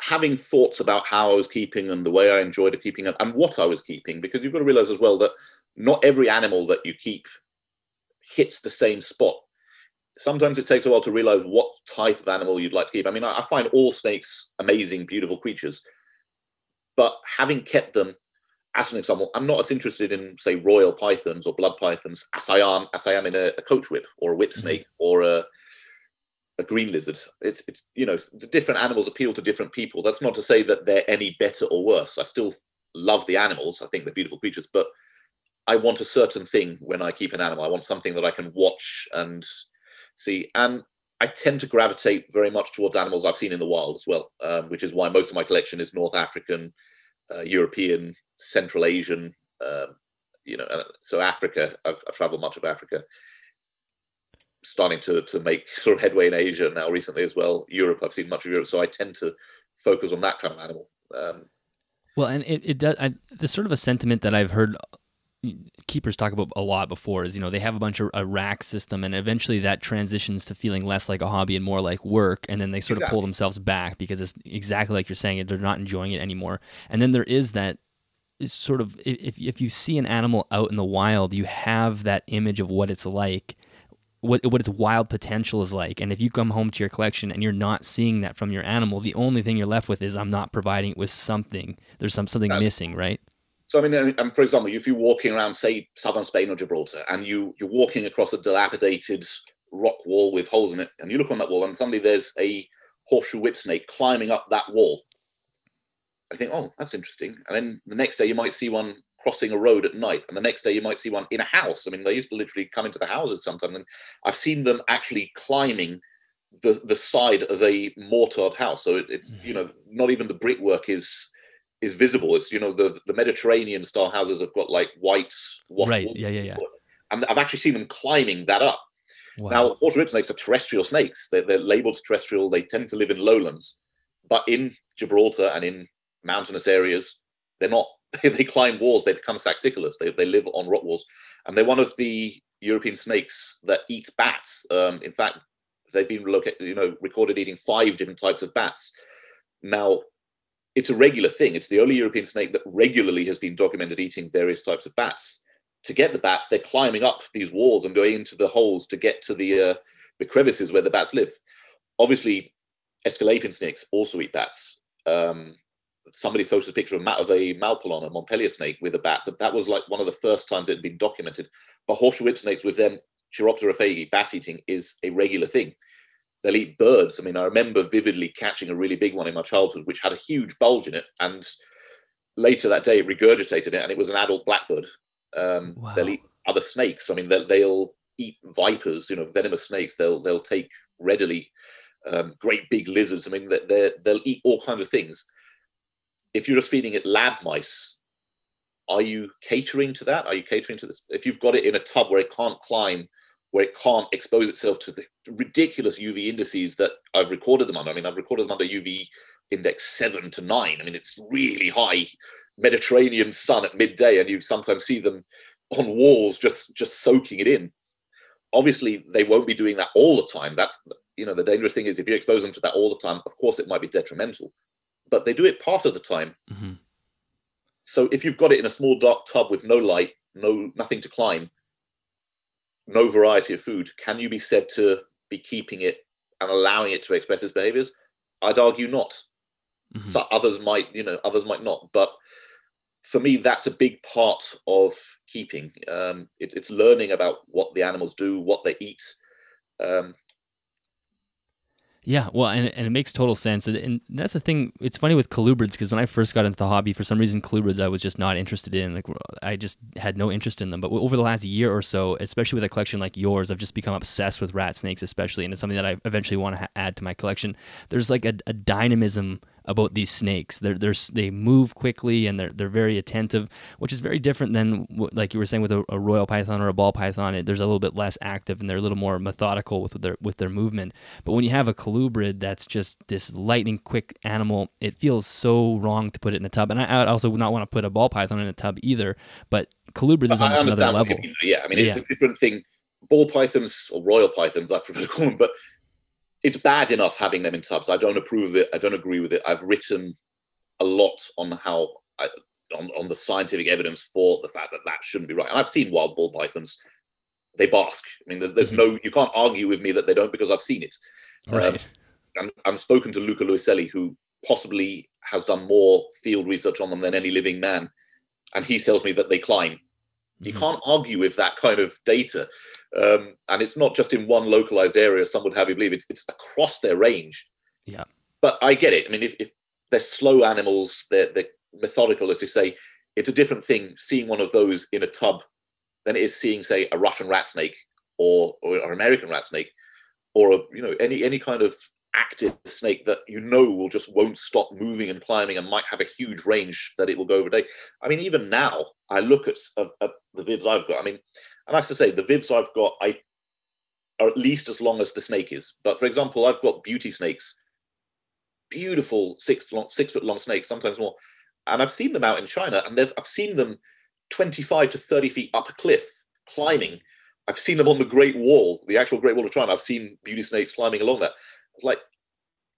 having thoughts about how I was keeping and the way I enjoyed keeping it and what I was keeping, because you've got to realize as well that not every animal that you keep hits the same spot. Sometimes it takes a while to realize what type of animal you'd like to keep. I mean, I find all snakes amazing, beautiful creatures, but having kept them, as an example, I'm not as interested in, say, royal pythons or blood pythons as I am, as I am in a, a coach whip or a whip snake or a... a green lizard. It's, it's, you know, the different animals appeal to different people. That's not to say that they're any better or worse. I still love the animals. I think they're beautiful creatures, but I want a certain thing when I keep an animal. I want something that I can watch and see. And I tend to gravitate very much towards animals I've seen in the wild as well, um, which is why most of my collection is North African, uh, European, Central Asian, um, you know, so Africa, I've, I've traveled much of Africa. Starting to, to make sort of headway in Asia now recently as well. Europe, I've seen much of Europe, so I tend to focus on that kind of animal. Um, well, and it, it does, I, there's sort of a sentiment that I've heard keepers talk about a lot before is, you know, they have a bunch of a rack system and eventually that transitions to feeling less like a hobby and more like work. And then they sort exactly. of pull themselves back because it's exactly like you're saying, they're not enjoying it anymore. And then there is that, is sort of, if, if you see an animal out in the wild, you have that image of what it's like, what what its wild potential is like. And if you come home to your collection and you're not seeing that from your animal, the only thing you're left with is I'm not providing it with something. There's some something um, missing, right? So, I mean, um, for example, if you're walking around, say, southern Spain or Gibraltar, and you, you're walking across a dilapidated rock wall with holes in it, and you look on that wall and suddenly there's a horseshoe whip snake climbing up that wall. I think, oh, that's interesting. And then the next day you might see one crossing a road at night, and the next day you might see one in a house. I mean, they used to literally come into the houses sometimes, and I've seen them actually climbing the, the side of a mortared house. So it, it's, you know, not even the brickwork is is visible. It's, you know, the, the Mediterranean style houses have got like white wash right. yeah, yeah, yeah. And I've actually seen them climbing that up. Wow. Now, water rip snakes are terrestrial snakes. They're, they're labeled terrestrial. They tend to live in lowlands, but in Gibraltar and in mountainous areas, they're not. They climb walls, they become saxicolas, they, they live on rock walls. And they're one of the European snakes that eats bats. Um, in fact, they've been located, you know, recorded eating five different types of bats. Now, it's a regular thing. It's the only European snake that regularly has been documented eating various types of bats. to get the bats, they're climbing up these walls and going into the holes to get to the uh, the crevices where the bats live. Obviously, escalating snakes also eat bats. Um, somebody posted a picture of, of a Malpolon, a Montpellier snake, with a bat, but that was like one of the first times it had been documented. But horseshoe whip snakes with them, Chiropterophagi, bat eating, is a regular thing. They'll eat birds. I mean, I remember vividly catching a really big one in my childhood, which had a huge bulge in it. And later that day, it regurgitated it, and it was an adult blackbird. Um, wow. They'll eat other snakes. I mean, they'll, they'll eat vipers, you know, venomous snakes. They'll they'll take readily um, great big lizards. I mean, they're, they'll eat all kinds of things. If you're just feeding it lab mice, are you catering to that? Are you catering to this? If you've got it in a tub where it can't climb, where it can't expose itself to the ridiculous U V indices that I've recorded them under. I mean, I've recorded them under U V index seven to nine. I mean, it's really high Mediterranean sun at midday, and you sometimes see them on walls just, just soaking it in. Obviously, they won't be doing that all the time. That's, you know, the dangerous thing is if you expose them to that all the time, of course, it might be detrimental, but they do it part of the time. Mm-hmm. So if you've got it in a small dark tub with no light, no nothing to climb, no variety of food, can you be said to be keeping it and allowing it to express its behaviors? I'd argue not. Mm-hmm. So others might, you know, others might not. But for me, that's a big part of keeping. Um, it, it's learning about what the animals do, what they eat. Um, yeah, well, and, and it makes total sense. And, and that's the thing. It's funny with colubrids, because when I first got into the hobby, for some reason, colubrids I was just not interested in. Like, I just had no interest in them. But over the last year or so, especially with a collection like yours, I've just become obsessed with rat snakes, especially. And it's something that I eventually want to ha- add to my collection. There's like a, a dynamism about these snakes. They're, they're, they move quickly, and they're, they're very attentive, which is very different than, like you were saying, with a, a royal python or a ball python. It, there's a little bit less active, and they're a little more methodical with their with their movement. But when you have a colubrid that's just this lightning quick animal, it feels so wrong to put it in a tub. And I, I also would not want to put a ball python in a tub either, but colubrids is on another level. You mean, yeah, I mean, it's yeah. a different thing. Ball pythons, or royal pythons, I prefer to call them, but it's bad enough having them in tubs. I don't approve of it. I don't agree with it. I've written a lot on how I, on, on the scientific evidence for the fact that that shouldn't be right. And I've seen wild ball pythons. They bask. I mean, there's, there's no, you can't argue with me that they don't, because I've seen it. Right. Um, I've spoken to Luca Luiselli, who possibly has done more field research on them than any living man. And he tells me that they climb. You can't argue with that kind of data. Um, and it's not just in one localized area, some would have you believe. It's, it's across their range. Yeah. But I get it. I mean, if, if they're slow animals, they're, they're methodical, as you say, it's a different thing seeing one of those in a tub than it is seeing, say, a Russian rat snake or, or an American rat snake or, a, you know, any, any kind of active snake that you know will just won't stop moving and climbing and might have a huge range that it will go over a day. I mean, even now, I look at, at, at the vivs I've got. I mean, and I have to say, the vivs I've got I are at least as long as the snake is. But for example, I've got beauty snakes, beautiful six long, six foot long snakes, sometimes more. And I've seen them out in China, and I've seen them twenty-five to thirty feet up a cliff climbing. I've seen them on the Great Wall, the actual Great Wall of China. I've seen beauty snakes climbing along that. Like,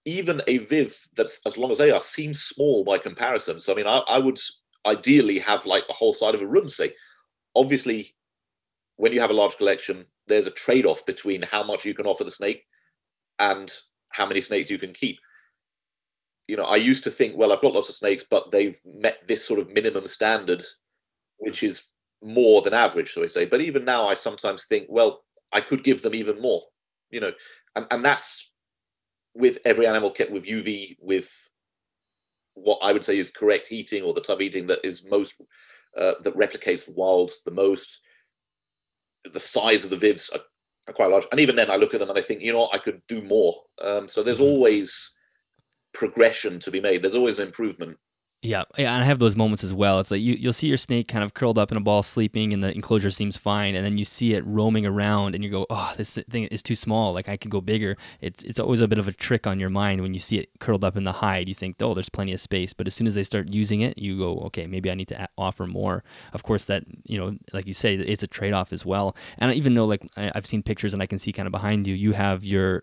even a viv that's as long as they are seems small by comparison. So I mean, I, I would ideally have like the whole side of a room, say. Obviously, when you have a large collection, there's a trade-off between how much you can offer the snake and how many snakes you can keep. You know, I used to think, well, I've got lots of snakes, but they've met this sort of minimum standard, which is more than average, so we say. But even now, I sometimes think, well, I could give them even more, you know, and, and that's with every animal kept with U V, with what I would say is correct heating, or the tub eating that is most, uh, that replicates the wild the most. The size of the vivs are, are quite large. And even then I look at them and I think, you know what, I could do more. Um, so there's always progression to be made. There's always an improvement. Yeah, yeah, and I have those moments as well. It's like you, you'll see your snake kind of curled up in a ball sleeping, and the enclosure seems fine, and then you see it roaming around, and you go, oh, this thing is too small. Like, I could go bigger. It's it's always a bit of a trick on your mind when you see it curled up in the hide. You think, oh, there's plenty of space. But as soon as they start using it, you go, okay, maybe I need to offer more. Of course, that, you know, like you say, it's a trade-off as well. And I even know, like, I've seen pictures, and I can see kind of behind you, you have your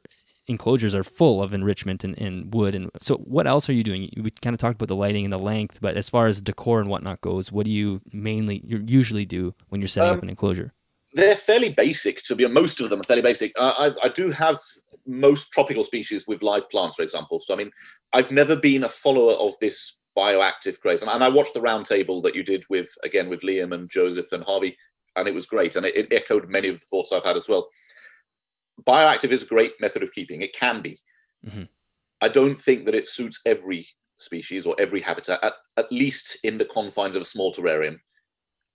enclosures are full of enrichment and, and wood. And so what else are you doing? We kind of talked about the lighting and the length, but as far as decor and whatnot goes, what do you mainly you usually do when you're setting um, up an enclosure? They're fairly basic, to be most of them are fairly basic. Uh, I, I do have most tropical species with live plants, for example. So, I mean, I've never been a follower of this bioactive craze. And, and I watched the roundtable that you did with, again, with Liam and Joseph and Harvey, and it was great. And it, it echoed many of the thoughts I've had as well. Bioactive is a great method of keeping. It can be. Mm-hmm. I don't think that it suits every species or every habitat, at, at least in the confines of a small terrarium.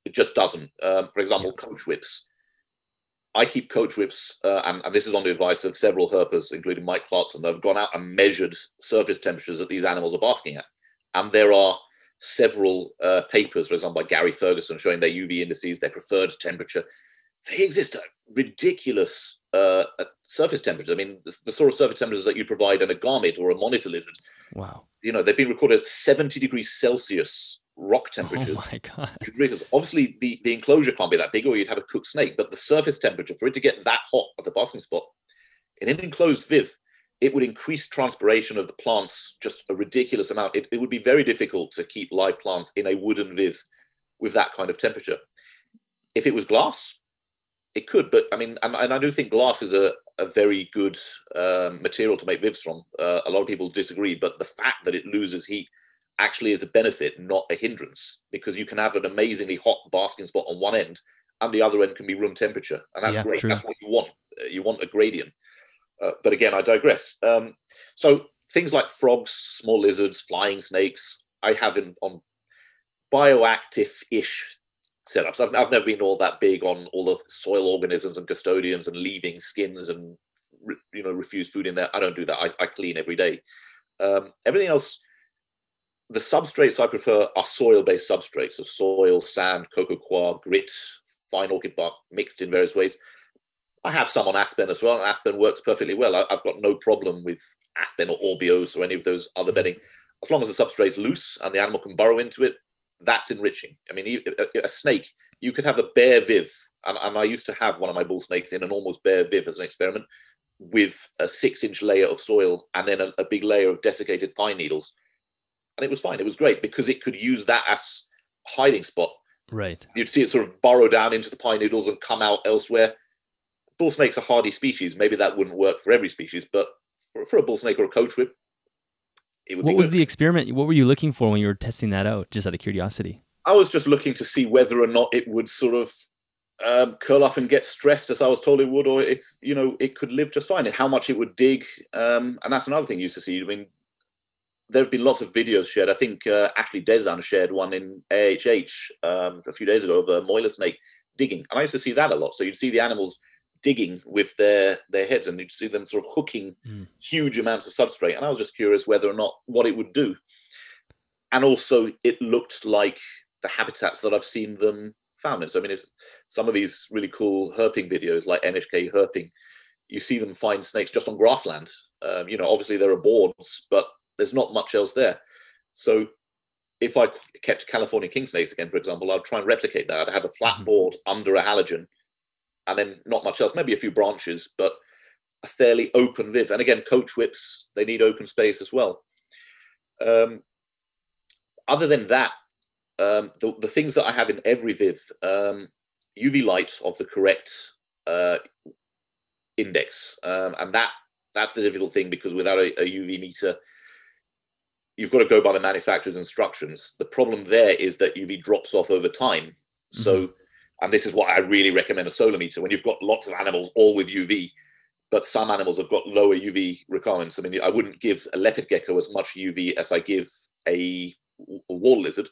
It just doesn't. Um, for example, coach whips. I keep coach whips, uh, and, and this is on the advice of several herpers, including Mike Clarkson, that have gone out and measured surface temperatures that these animals are basking at. And there are several uh, papers, for example, by Gary Ferguson, showing their U V indices, their preferred temperature. They exist at ridiculous uh, at surface temperatures. I mean, the, the sort of surface temperatures that you provide in a garment or a monitor lizard. Wow. You know, they've been recorded at seventy degrees Celsius rock temperatures. Oh my God. Obviously, the, the enclosure can't be that big or you'd have a cooked snake, but the surface temperature, for it to get that hot at the basking spot, in an enclosed viv, it would increase transpiration of the plants just a ridiculous amount. It, it would be very difficult to keep live plants in a wooden viv with that kind of temperature. If it was glass, it could, but I mean, and, and I do think glass is a, a very good um, material to make vivs from. Uh, a lot of people disagree, but the fact that it loses heat actually is a benefit, not a hindrance, because you can have an amazingly hot basking spot on one end and the other end can be room temperature. And that's yeah, great. True. That's what you want. You want a gradient. Uh, but again, I digress. Um, so things like frogs, small lizards, flying snakes, I have in, on bioactive-ish setups. I've, I've never been all that big on all the soil organisms and custodians and leaving skins and re, you know refuse food in there. I don't do that. I, I clean every day. Um, everything else, the substrates I prefer are soil-based substrates, so soil, sand, coco coir, grit, fine orchid bark mixed in various ways. I have some on aspen as well, and aspen works perfectly well. I, I've got no problem with aspen or orbiose or any of those other bedding, as long as the substrate's loose and the animal can burrow into it. That's enriching. I mean, a snake, you could have a bare viv, and, and I used to have one of my bull snakes in an almost bare viv as an experiment with a six inch layer of soil and then a, a big layer of desiccated pine needles. And it was fine. It was great because it could use that as hiding spot. Right. You'd see it sort of burrow down into the pine needles and come out elsewhere. Bull snakes are hardy species. Maybe that wouldn't work for every species, but for, for a bull snake or a coach whip, what was the experiment? What were you looking for when you were testing that out, just out of curiosity? I was just looking to see whether or not it would sort of um, curl up and get stressed as I was told it would, or if, you know, it could live just fine and how much it would dig. Um, and that's another thing you used to see. I mean, there have been lots of videos shared. I think uh, Ashley Desan shared one in A H H um, a few days ago of a moila snake digging. And I used to see that a lot. So you'd see the animals digging with their their heads, and you'd see them sort of hooking mm. huge amounts of substrate. And I was just curious whether or not what it would do. And also, it looked like the habitats that I've seen them found in. So I mean, if some of these really cool herping videos, like N H K herping, you see them find snakes just on grassland. Um, you know, obviously there are boards, but there's not much else there. So if I kept California king snakes again, for example, I'd try and replicate that. I'd have a flat board under a halogen, and then not much else, maybe a few branches, but a fairly open viv. And again, coach whips, they need open space as well. Um, other than that, um, the, the things that I have in every viv, um, U V light of the correct uh, index. Um, and that that's the difficult thing, because without a, a U V meter, you've got to go by the manufacturer's instructions. The problem there is that U V drops off over time. Mm-hmm. So, and this is why I really recommend a solar meter when you've got lots of animals all with U V, but some animals have got lower U V requirements. I mean, I wouldn't give a leopard gecko as much U V as I give a, a wall lizard.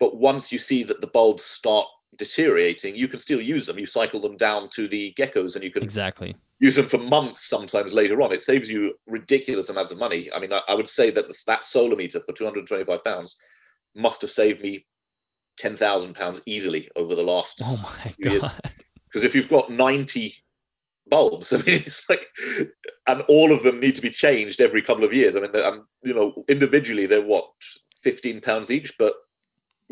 But once you see that the bulbs start deteriorating, you can still use them. You cycle them down to the geckos and you can exactly use them for months sometimes later on. It saves you ridiculous amounts of money. I mean, I, I would say that the, that solar meter for two hundred twenty-five pounds must have saved me ten thousand pounds easily over the last oh my few God. years, because if you've got ninety bulbs, I mean, it's like, and all of them need to be changed every couple of years. I mean, I'm, you know, individually they're what fifteen pounds each, but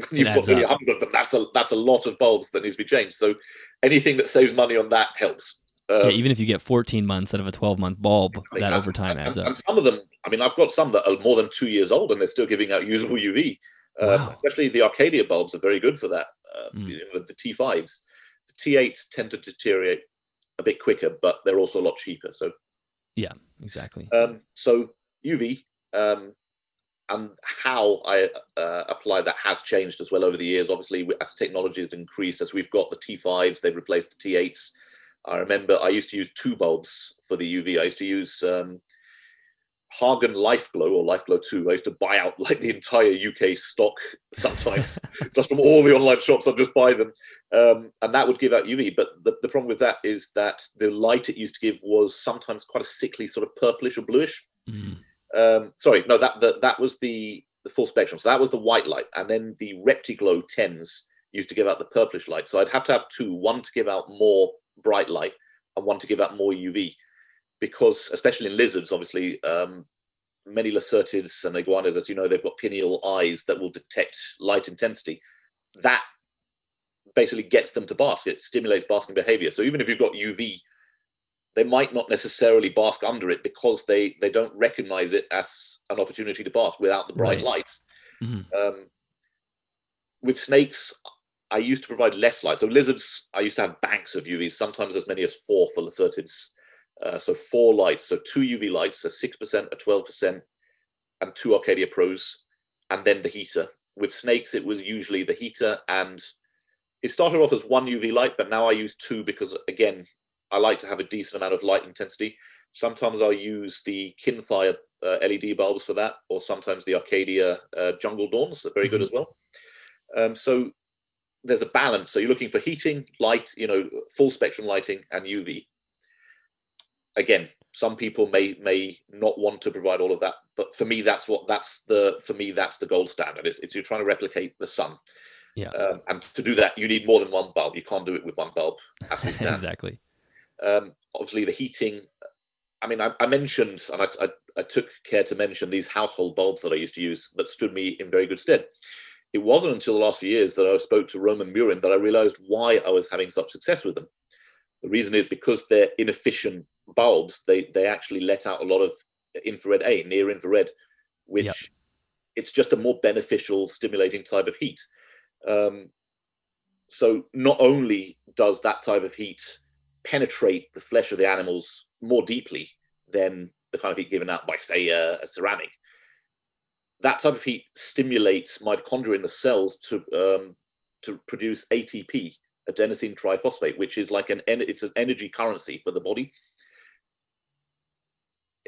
when you've got nearly a hundred of them, that's a that's a lot of bulbs that needs to be changed. So anything that saves money on that helps. Um, yeah, even if you get fourteen months out of a twelve month bulb, exactly. that over time adds and, up. And some of them, I mean, I've got some that are more than two years old and they're still giving out usable U V. Uh, wow. Especially the Arcadia bulbs are very good for that. Uh, mm. you know, the, the T fives, the T eights tend to deteriorate a bit quicker, but they're also a lot cheaper. So yeah, exactly. Um, so U V um, and how I uh, apply that has changed as well over the years. Obviously, as technology has increased, as we've got the T fives, they've replaced the T eights. I remember I used to use two bulbs for the U V. I used to use um, Hagen LifeGlow or LifeGlow two. I used to buy out like the entire U K stock sometimes, just from all the online shops. I'd just buy them. Um, and that would give out U V. But the, the problem with that is that the light it used to give was sometimes quite a sickly sort of purplish or bluish. Mm. Um, sorry, no, that, that that was the, the full spectrum. So that was the white light. And then the ReptiGlow tens used to give out the purplish light. So I'd have to have two, one to give out more bright light and one to give out more U V, because especially in lizards, obviously, um, many lacertids and iguanas, as you know, they've got pineal eyes that will detect light intensity. That basically gets them to bask. It stimulates basking behavior. So even if you've got U V, they might not necessarily bask under it because they, they don't recognize it as an opportunity to bask without the bright right. light. Mm-hmm. Um, with snakes, I used to provide less light. So lizards, I used to have banks of U Vs, sometimes as many as four for lacertids. Uh, so four lights, so two U V lights, so six percent, a twelve percent, and two Arcadia Pros, and then the heater. With snakes, it was usually the heater, and it started off as one U V light, but now I use two because, again, I like to have a decent amount of light intensity. Sometimes I'll use the Kinthai uh, L E D bulbs for that, or sometimes the Arcadia uh, Jungle Dawns are very mm-hmm. good as well. Um, so there's a balance. So you're looking for heating, light, you know, full spectrum lighting and U V. Again, some people may may not want to provide all of that, but for me, that's what that's the for me that's the gold standard. It's, it's you're trying to replicate the sun, yeah. Um, and to do that, you need more than one bulb. You can't do it with one bulb. As we stand. Exactly. Um, obviously, the heating. I mean, I, I mentioned, and I, I I took care to mention these household bulbs that I used to use that stood me in very good stead. It wasn't until the last few years that I spoke to Roman Murin that I realized why I was having such success with them. The reason is because they're inefficient bulbs. They they actually let out a lot of infrared A, near infrared, which yep. it's just a more beneficial, stimulating type of heat. Um, so not only does that type of heat penetrate the flesh of the animals more deeply than the kind of heat given out by, say, a, a ceramic, that type of heat stimulates mitochondria in the cells to um, to produce A T P, adenosine triphosphate, which is like an it's an energy currency for the body.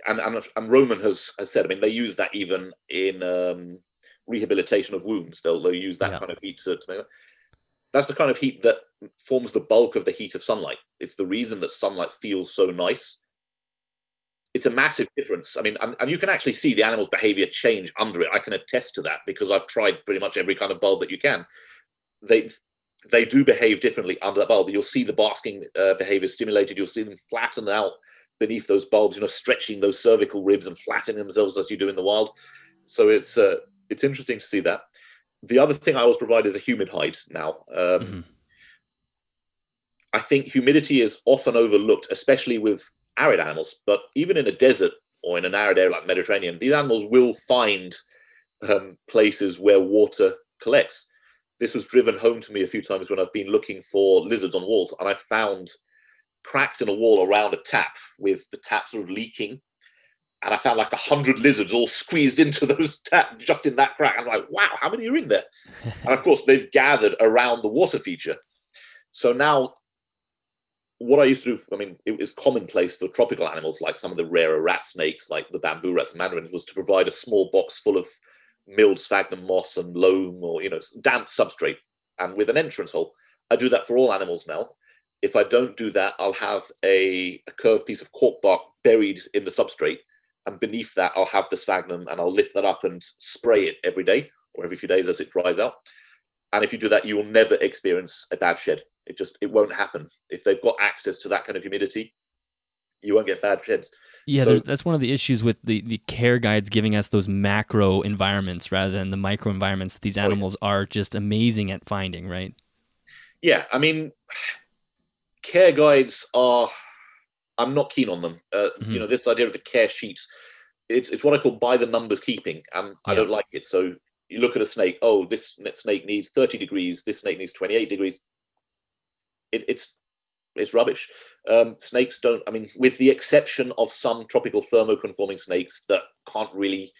And and, and Roman has, has said, I mean, they use that even in um, rehabilitation of wounds. They'll they'll use that yeah. kind of heat to, to make that. That's the kind of heat that forms the bulk of the heat of sunlight. It's the reason that sunlight feels so nice. It's a massive difference. I mean, and, and you can actually see the animal's behavior change under it. I can attest to that because I've tried pretty much every kind of bulb that you can. They they do behave differently under that bulb. You'll see the basking uh, behavior stimulated. You'll see them flatten out beneath those bulbs, you know, stretching those cervical ribs and flattening themselves as you do in the wild. So it's uh, it's interesting to see that. The other thing I always provide is a humid hide now. Um, mm-hmm. I think humidity is often overlooked, especially with arid animals, but even in a desert or in an arid area like the Mediterranean, these animals will find um, places where water collects. This was driven home to me a few times when I've been looking for lizards on walls, and I found cracks in a wall around a tap with the tap sort of leaking. And I found like a hundred lizards all squeezed into those taps just in that crack. I'm like, wow, how many are in there? And of course, they've gathered around the water feature. So now what I used to do, I mean, it was commonplace for tropical animals, like some of the rarer rat snakes, like the bamboo rats and mandarins, was to provide a small box full of milled sphagnum moss and loam or, you know, damp substrate. And with an entrance hole, I do that for all animals now. If I don't do that, I'll have a, a curved piece of cork bark buried in the substrate. And beneath that, I'll have the sphagnum, and I'll lift that up and spray it every day or every few days as it dries out. And if you do that, you will never experience a bad shed. It just, it won't happen. If they've got access to that kind of humidity, you won't get bad sheds. Yeah, so that's one of the issues with the, the care guides giving us those macro environments rather than the micro environments that these animals oh, yeah. are just amazing at finding, right? Yeah, I mean, care guides are I'm not keen on them. Uh, mm-hmm. You know, this idea of the care sheets, it's it's what I call by the numbers keeping. Um, yeah. I don't like it. So you look at a snake. Oh, this snake needs thirty degrees. This snake needs twenty-eight degrees. It, it's it's rubbish. Um, snakes don't. I mean, with the exception of some tropical thermoconforming snakes that can't really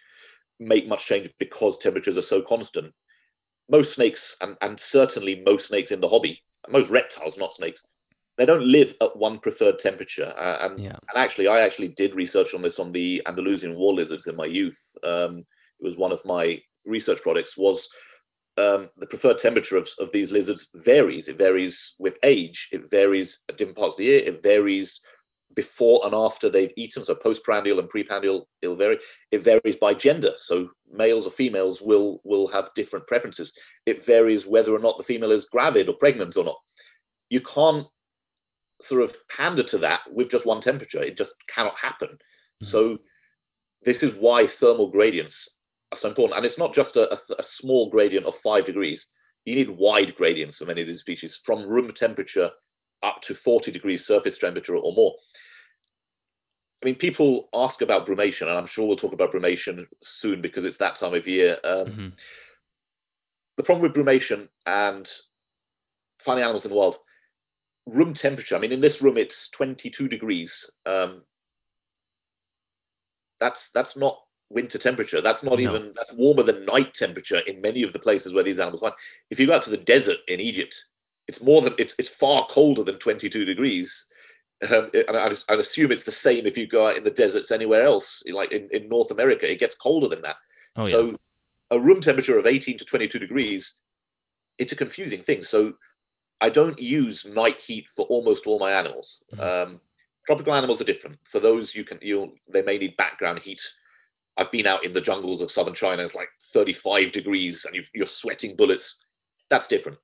make much change because temperatures are so constant. Most snakes, and, and certainly most snakes in the hobby, most reptiles, not snakes, they don't live at one preferred temperature. Uh, and, yeah. and actually, I actually did research on this on the Andalusian war lizards in my youth. Um, it was one of my research products was um, the preferred temperature of, of these lizards varies. It varies with age. It varies at different parts of the year. It varies before and after they've eaten, so postprandial and preprandial, it'll vary. It varies by gender, so males or females will will have different preferences. It varies whether or not the female is gravid or pregnant or not. You can't sort of pander to that with just one temperature. It just cannot happen. Mm-hmm. So this is why thermal gradients are so important. And it's not just a, a, a small gradient of five degrees. You need wide gradients for many of these species, from room temperature up to forty degrees surface temperature or more. I mean, people ask about brumation, and I'm sure we'll talk about brumation soon because it's that time of year. Um, mm-hmm. The problem with brumation and finding animals in the wild, room temperature, I mean, in this room, it's twenty-two degrees. Um, that's that's not winter temperature. That's not no. even, that's warmer than night temperature in many of the places where these animals are. If you go out to the desert in Egypt, it's more than it's it's far colder than twenty-two degrees. Um, and I, I'd assume it's the same if you go out in the deserts anywhere else, like in, in North America, it gets colder than that. Oh, so yeah. a room temperature of eighteen to twenty-two degrees, it's a confusing thing. So I don't use night heat for almost all my animals. Mm-hmm. Um, tropical animals are different. For those you can, you'll, they may need background heat. I've been out in the jungles of southern China, it's like thirty-five degrees and you've, you're sweating bullets. That's different.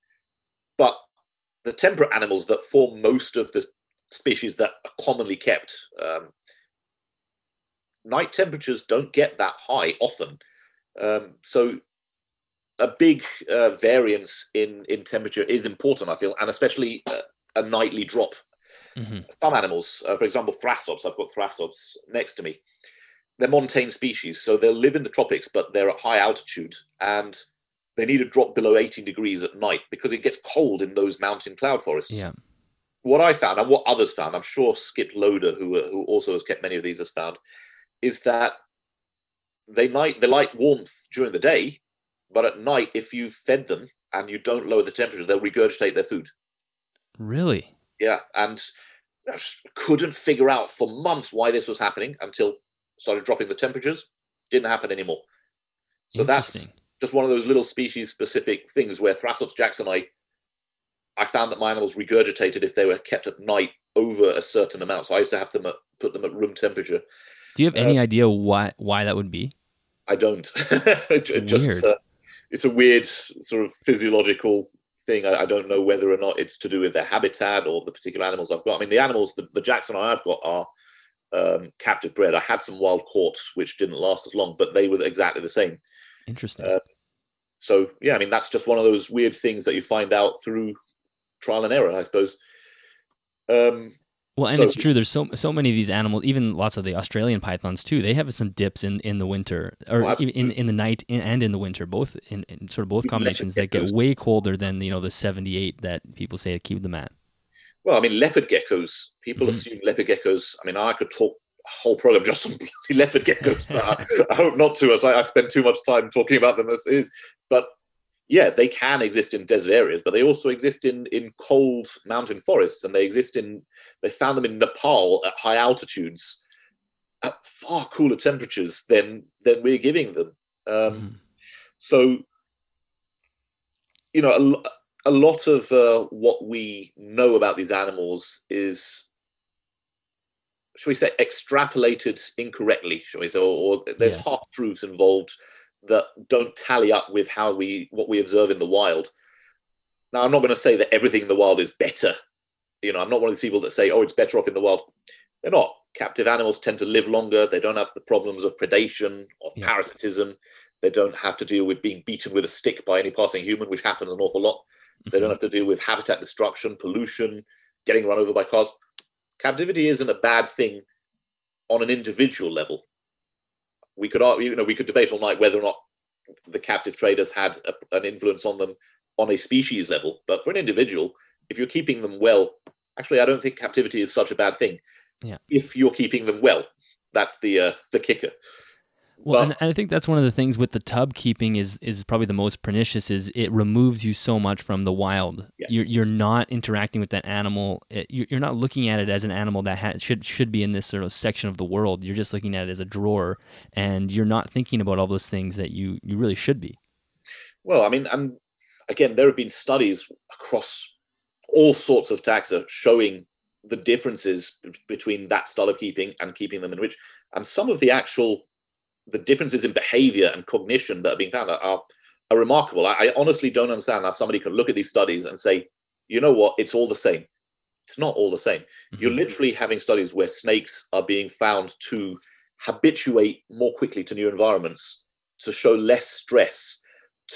But the temperate animals that form most of the species that are commonly kept, um, night temperatures don't get that high often. Um, so a big uh, variance in, in temperature is important, I feel, and especially uh, a nightly drop. Mm-hmm. Some animals, uh, for example, thrassops, I've got thrassops next to me. They're montane species, so they'll live in the tropics, but they're at high altitude, and they need a drop below eighteen degrees at night because it gets cold in those mountain cloud forests. Yeah. What I found, and what others found, I'm sure Skip Loader, who, who also has kept many of these, has found, is that they might they like warmth during the day, but at night, if you've fed them and you don't lower the temperature, they'll regurgitate their food. Really? Yeah, and I couldn't figure out for months why this was happening until I started dropping the temperatures. Didn't happen anymore. So that's just one of those little species-specific things where Thrassops jacksoni, I found that my animals regurgitated if they were kept at night over a certain amount. So I used to have them at, put them at room temperature. Do you have any um, idea why why that would be? I don't. It's it just weird. Uh, it's a weird sort of physiological thing. I, I don't know whether or not it's to do with their habitat or the particular animals I've got. I mean, the animals, the, the jacksoni I've got are um, captive bred. I had some wild caught, which didn't last as long, but they were exactly the same. Interesting. Uh, so yeah, I mean, that's just one of those weird things that you find out through trial and error, I suppose. Um, well, and so, it's true. There's so so many of these animals, even lots of the Australian pythons too. They have some dips in, in the winter, or well, in in the night and in the winter, both in, in sort of both combinations that get way colder than you know the seventy-eight that people say to keep them at. Well, I mean, leopard geckos. People mm-hmm. assume leopard geckos. I mean, I could talk whole program just on bloody leopard geckos, but I, I hope not to us. I, I spend too much time talking about them as is. But yeah, they can exist in desert areas, but they also exist in in cold mountain forests, and they exist in they found them in Nepal at high altitudes at far cooler temperatures than than we're giving them. Um, mm. So you know, a, a lot of uh, what we know about these animals is, shall we say, extrapolated incorrectly, shall we say, or, or there's yes. half truths involved that don't tally up with how we what we observe in the wild. Now, I'm not going to say that everything in the wild is better. You know, I'm not one of these people that say, oh, it's better off in the wild. They're not. Captive animals tend to live longer. They don't have the problems of predation, of yeah. parasitism. They don't have to deal with being beaten with a stick by any passing human, which happens an awful lot. Mm-hmm. They don't have to deal with habitat destruction, pollution, getting run over by cars. captivity isn't a bad thing on an individual level. We could, you know, we could debate all night whether or not the captive traders had a, an influence on them on a species level, but for an individual, if you're keeping them well, actually, I don't think captivity is such a bad thing. Yeah. If you're keeping them well, that's the uh, the kicker. Well, but, and I think that's one of the things with the tub keeping is is probably the most pernicious. Is it removes you so much from the wild. Yeah. You're you're not interacting with that animal. You're not looking at it as an animal that ha should should be in this sort of section of the world. You're just looking at it as a drawer, and you're not thinking about all those things that you you really should be. Well, I mean, and again, there have been studies across all sorts of taxa showing the differences between that style of keeping and keeping them in which, and some of the actual, the differences in behavior and cognition that are being found are, are remarkable. I, I honestly don't understand how somebody can look at these studies and say, you know what, it's all the same. It's not all the same. Mm-hmm. You're literally having studies where snakes are being found to habituate more quickly to new environments, to show less stress,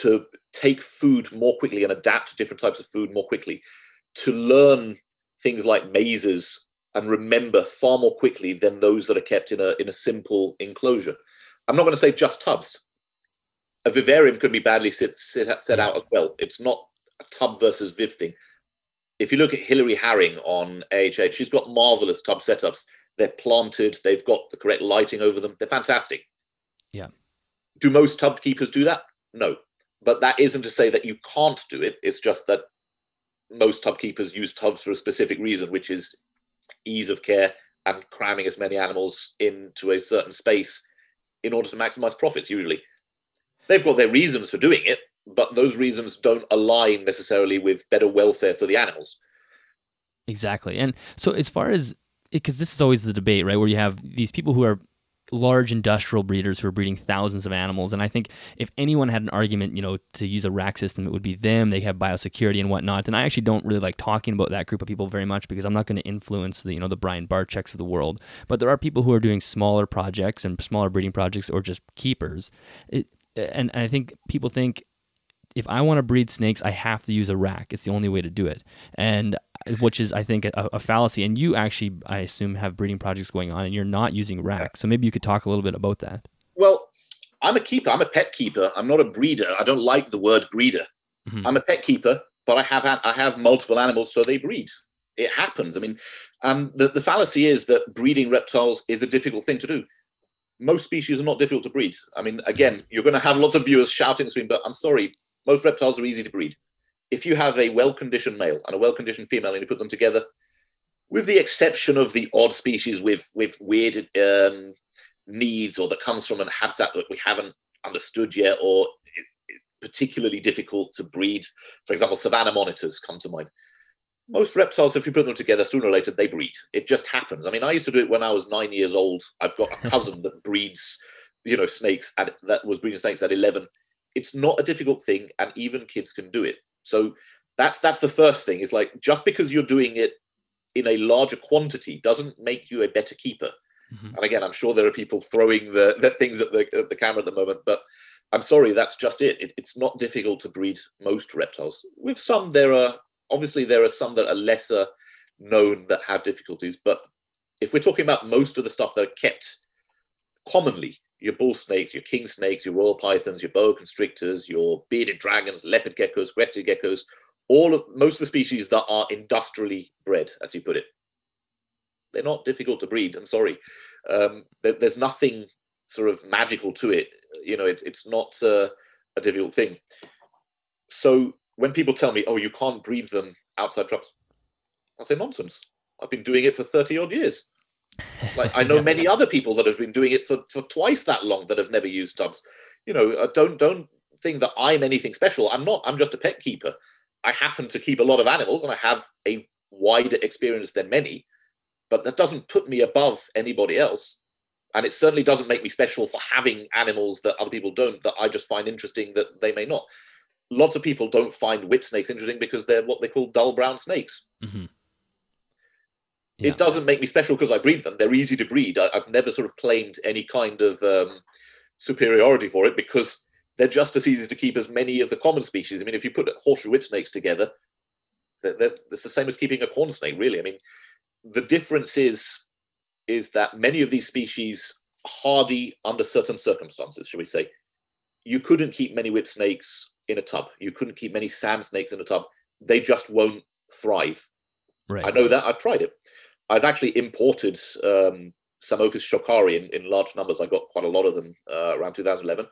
to take food more quickly and adapt to different types of food more quickly, to learn things like mazes and remember far more quickly than those that are kept in a, in a simple enclosure. I'm not going to say just tubs. A vivarium could be badly set, set, set out as well. It's not a tub versus viv thing. If you look at Hilary Harring on A H H, she's got marvelous tub setups. They're planted. They've got the correct lighting over them. They're fantastic. Yeah. Do most tub keepers do that? No. But that isn't to say that you can't do it. It's just that most tub keepers use tubs for a specific reason, which is ease of care and cramming as many animals into a certain space in order to maximize profits. Usually they've got their reasons for doing it, but those reasons don't align necessarily with better welfare for the animals. Exactly. And so as far as, because this is always the debate, right, where you have these people who are large industrial breeders who are breeding thousands of animals. And I think if anyone had an argument, you know, to use a rack system, it would be them. They have biosecurity and whatnot. And I actually don't really like talking about that group of people very much because I'm not going to influence the, you know, the Brian Barcheks of the world. But there are people who are doing smaller projects and smaller breeding projects or just keepers. It, and I think people think, if I want to breed snakes, I have to use a rack. It's the only way to do it. And which is, I think, a, a fallacy. And you actually, I assume, have breeding projects going on and you're not using racks. So maybe you could talk a little bit about that. Well, I'm a keeper. I'm a pet keeper. I'm not a breeder. I don't like the word breeder. Mm-hmm. I'm a pet keeper, but I have, I have multiple animals, so they breed. It happens. I mean, um, the, the fallacy is that breeding reptiles is a difficult thing to do. Most species are not difficult to breed. I mean, again, you're going to have lots of viewers shouting at the screen, but I'm sorry, most reptiles are easy to breed. If you have a well-conditioned male and a well-conditioned female and you put them together, with the exception of the odd species with, with weird um, needs or that comes from a habitat that we haven't understood yet or it, it particularly difficult to breed. For example, savanna monitors come to mind. Most reptiles, if you put them together, sooner or later, they breed. It just happens. I mean, I used to do it when I was nine years old. I've got a cousin that breeds, you know, snakes at, that was breeding snakes at eleven. It's not a difficult thing, and even kids can do it. So that's that's the first thing. It's like, just because you're doing it in a larger quantity doesn't make you a better keeper. Mm-hmm. And again, I'm sure there are people throwing the, the things at the, at the camera at the moment, but I'm sorry, that's just it. it. It's not difficult to breed most reptiles. With some, there are, obviously there are some that are lesser known that have difficulties, but if we're talking about most of the stuff that are kept commonly, your bull snakes, your king snakes, your royal pythons, your boa constrictors, your bearded dragons, leopard geckos, crested geckos, all of, most of the species that are industrially bred, as you put it, they're not difficult to breed. I'm sorry. Um, there, there's nothing sort of magical to it. You know, it, it's not uh, a difficult thing. So when people tell me, oh, you can't breed them outside traps, I say nonsense. I've been doing it for thirty odd years. Like, I know many other people that have been doing it for, for twice that long that have never used tubs. You know, don't don't think that I'm anything special. I'm not. I'm just a pet keeper. I happen to keep a lot of animals and I have a wider experience than many, but that doesn't put me above anybody else. And it certainly doesn't make me special for having animals that other people don't, that I just find interesting that they may not. Lots of people don't find whip snakes interesting because they're what they call dull brown snakes. Mm-hmm. Yeah. It doesn't make me special because I breed them. They're easy to breed. I, I've never sort of claimed any kind of um, superiority for it because they're just as easy to keep as many of the common species. I mean, if you put horseshoe whip snakes together, they're, they're, it's the same as keeping a corn snake, really. I mean, the difference is, is that many of these species are hardy under certain circumstances, shall we say. You couldn't keep many whip snakes in a tub. You couldn't keep many Sam snakes in a tub. They just won't thrive. Right. I know that. I've tried it. I've actually imported um, Samophytes shokari in, in large numbers. I got quite a lot of them uh, around two thousand eleven,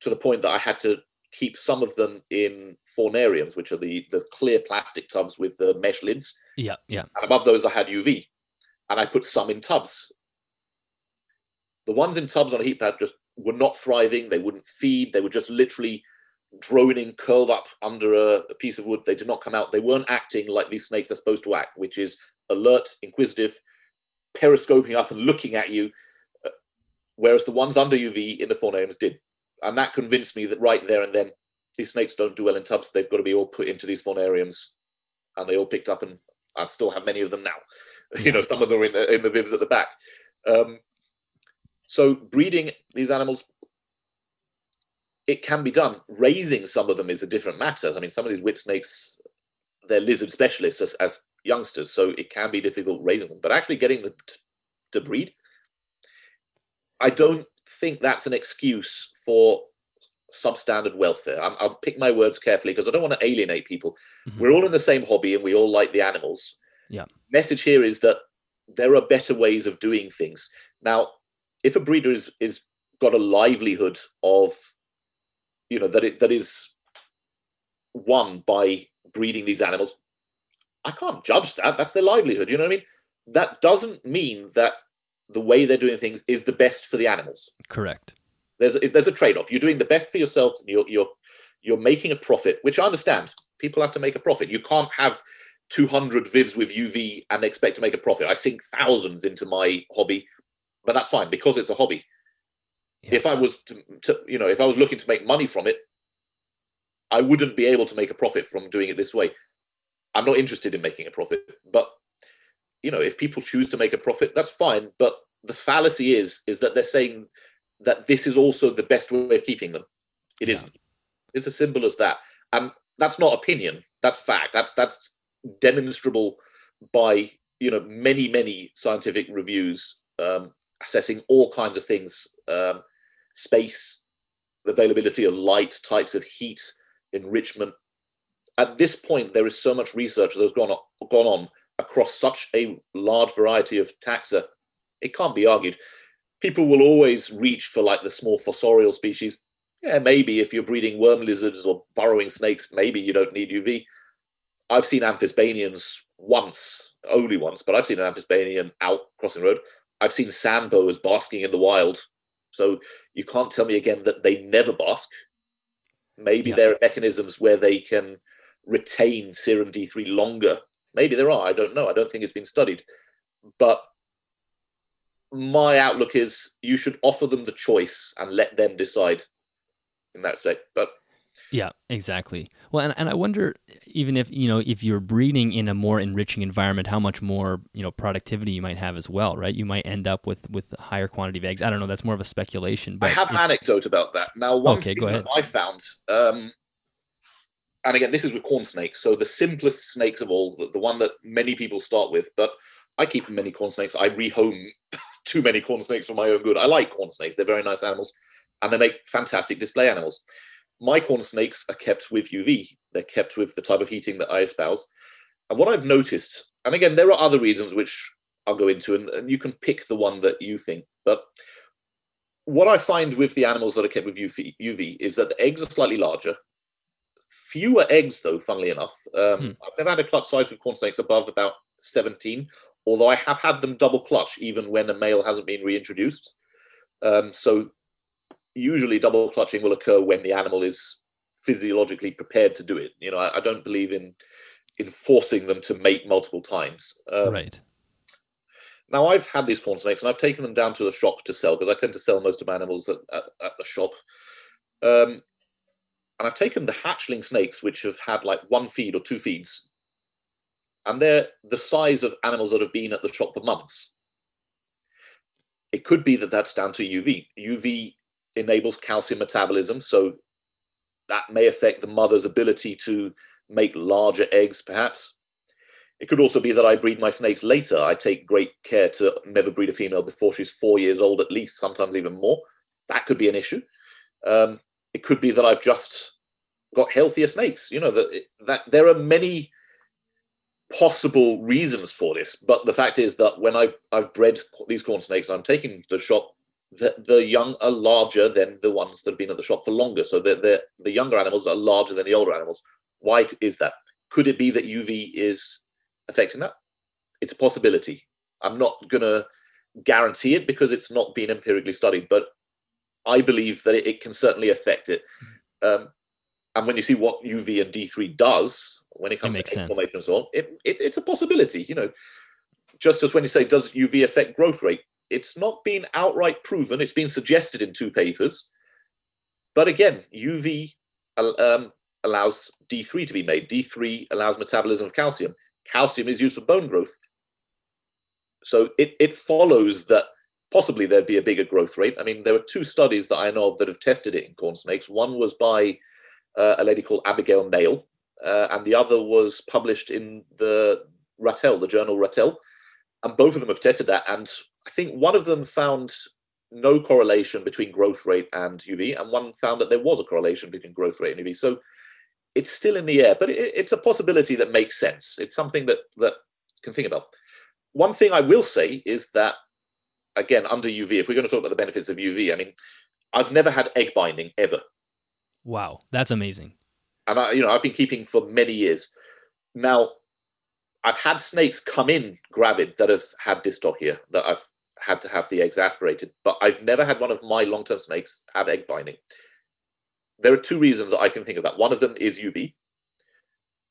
to the point that I had to keep some of them in faunariums, which are the, the clear plastic tubs with the mesh lids. Yeah, yeah. And above those, I had U V. And I put some in tubs. The ones in tubs on a heat pad just were not thriving. They wouldn't feed. They were just literally droning, curled up under a, a piece of wood. They did not come out. They weren't acting like these snakes are supposed to act, which is alert, inquisitive, periscoping up and looking at you, uh, whereas the ones under U V in the faunariums did. And that convinced me that right there and then, these snakes don't do well in tubs. They've got to be all put into these faunariums, and they all picked up, and I still have many of them now. You know, some of them are in, in the vivs at the back. Um, so breeding these animals, it can be done. Raising some of them is a different matter. I mean, some of these whip snakes, they're lizard specialists as, as youngsters, so it can be difficult raising them. But actually getting them t- to breed, I don't think that's an excuse for substandard welfare. I'm, I'll pick my words carefully because I don't want to alienate people. Mm-hmm. We're all in the same hobby and we all like the animals. Yeah. Message here is that there are better ways of doing things. Now, if a breeder is is got a livelihood of, you know, that it that is won by breeding these animals, I can't judge that. That's their livelihood. You know what I mean? That doesn't mean that the way they're doing things is the best for the animals. Correct. There's a, there's a trade-off. You're doing the best for yourself. And you're you're you're making a profit, which I understand. People have to make a profit. You can't have two hundred vivs with U V and expect to make a profit. I sink thousands into my hobby, but that's fine because it's a hobby. Yeah. If I was to, to, you know, if I was looking to make money from it, I wouldn't be able to make a profit from doing it this way. I'm not interested in making a profit, but you know, if people choose to make a profit, that's fine. But the fallacy is, is that they're saying that this is also the best way of keeping them. It yeah. isn't. It's as simple as that. And that's not opinion. That's fact. That's, that's, demonstrable by, you know, many many scientific reviews um, assessing all kinds of things, um, space, availability of light, types of heat, enrichment. At this point, there is so much research that has gone on, gone on across such a large variety of taxa. It can't be argued. People will always reach for like the small fossorial species. Yeah, maybe if you're breeding worm lizards or burrowing snakes, maybe you don't need U V. I've seen amphisbaenians once, only once, but I've seen an amphisbaenian out crossing the road. I've seen sand boas basking in the wild. So you can't tell me again that they never bask. Maybe yeah. there are mechanisms where they can retain serum D three longer. Maybe there are. I don't know. I don't think it's been studied. But my outlook is you should offer them the choice and let them decide in that state. But yeah, exactly. Well, and, and I wonder, even if, you know, if you're breeding in a more enriching environment, how much more, you know, productivity you might have as well, right? You might end up with, with a higher quantity of eggs. I don't know. That's more of a speculation. But I have an anecdote about that. Now, one okay, thing that I found, um, and again, this is with corn snakes. So the simplest snakes of all, the, the one that many people start with, but I keep many corn snakes. I rehome too many corn snakes for my own good. I like corn snakes. They're very nice animals and they make fantastic display animals. My corn snakes are kept with U V. They're kept with the type of heating that I espouse. And what I've noticed, and again, there are other reasons which I'll go into, and, and you can pick the one that you think, but what I find with the animals that are kept with U V, U V is that the eggs are slightly larger. Fewer eggs, though, funnily enough. Um, hmm. I've never had a clutch size with corn snakes above about seventeen, although I have had them double clutch, even when a male hasn't been reintroduced. Um, so usually double clutching will occur when the animal is physiologically prepared to do it. You know, I, I don't believe in, in forcing them to mate multiple times. Um, right. Now, I've had these corn snakes and I've taken them down to the shop to sell because I tend to sell most of my animals at, at, at the shop. Um, and I've taken the hatchling snakes, which have had like one feed or two feeds. And they're the size of animals that have been at the shop for months. It could be that that's down to U V. U V enables calcium metabolism, so that may affect the mother's ability to make larger eggs, perhaps. It could also be that I breed my snakes later. I take great care to never breed a female before she's four years old at least, sometimes even more. That could be an issue. Um, it could be that I've just got healthier snakes. You know, that, that there are many possible reasons for this. But the fact is that when I, I've bred these corn snakes, I'm taking them to the shop. The, the young are larger than the ones that have been at the shop for longer. So the, the, the younger animals are larger than the older animals. Why is that? Could it be that U V is affecting that? It's a possibility. I'm not going to guarantee it because it's not been empirically studied, but I believe that it, it can certainly affect it. Um, and when you see what U V and D three does when it comes it to inflammation and so on, it, it, it's a possibility. You know, just as when you say, does U V affect growth rate? It's not been outright proven. It's been suggested in two papers. But again, U V um, allows D three to be made. D three allows metabolism of calcium. Calcium is used for bone growth. So it, it follows that possibly there'd be a bigger growth rate. I mean, there were two studies that I know of that have tested it in corn snakes. One was by uh, a lady called Abigail Nail, uh, and the other was published in the Rattel, the journal Rattel. And both of them have tested that. And I think one of them found no correlation between growth rate and U V, and one found that there was a correlation between growth rate and U V. So it's still in the air, but it, it's a possibility that makes sense. It's something that that can think about. One thing I will say is that, again, under U V, if we're going to talk about the benefits of U V, I mean, I've never had egg binding ever. Wow, that's amazing. And I, you know, I've been keeping for many years. Now, I've had snakes come in gravid that have had dystauchia, that I've had to have the eggs aspirated, but I've never had one of my long-term snakes have egg binding. There are two reasons that I can think of that. One of them is U V.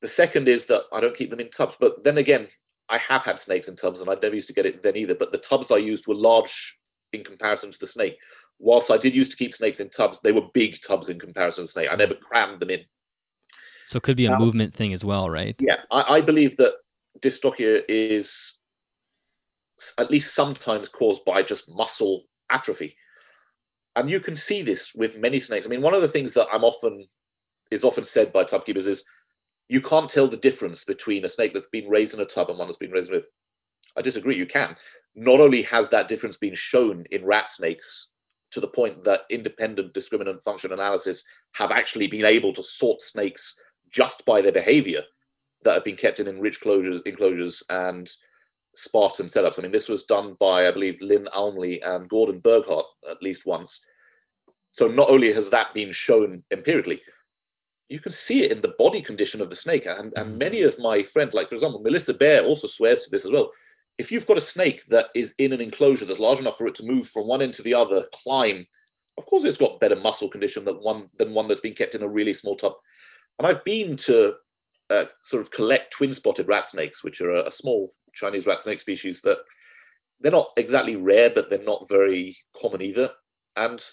The second is that I don't keep them in tubs. But then again, I have had snakes in tubs and I never used to get it then either. But the tubs I used were large in comparison to the snake. Whilst I did used to keep snakes in tubs, they were big tubs in comparison to the snake. I never crammed them in. So it could be a um, movement thing as well, right? Yeah, I, I believe that dystauchia is at least sometimes caused by just muscle atrophy. And you can see this with many snakes. I mean, one of the things that I'm often is often said by tub keepers is you can't tell the difference between a snake that's been raised in a tub and one that's been raised with. I disagree, you can. Not only has that difference been shown in rat snakes to the point that independent discriminant function analysis have actually been able to sort snakes just by their behavior that have been kept in enriched closures, enclosures and Spartan setups. I mean, this was done by, I believe, Lynn Almley and Gordon Burghardt at least once. So not only has that been shown empirically, you can see it in the body condition of the snake. And, and many of my friends, like, for example, Melissa Bear also swears to this as well. If you've got a snake that is in an enclosure that's large enough for it to move from one end to the other, climb, of course it's got better muscle condition than one, than one that's been kept in a really small tub. And I've been to uh, sort of collect twin-spotted rat snakes, which are a, a small Chinese rat snake species that they're not exactly rare, but they're not very common either. And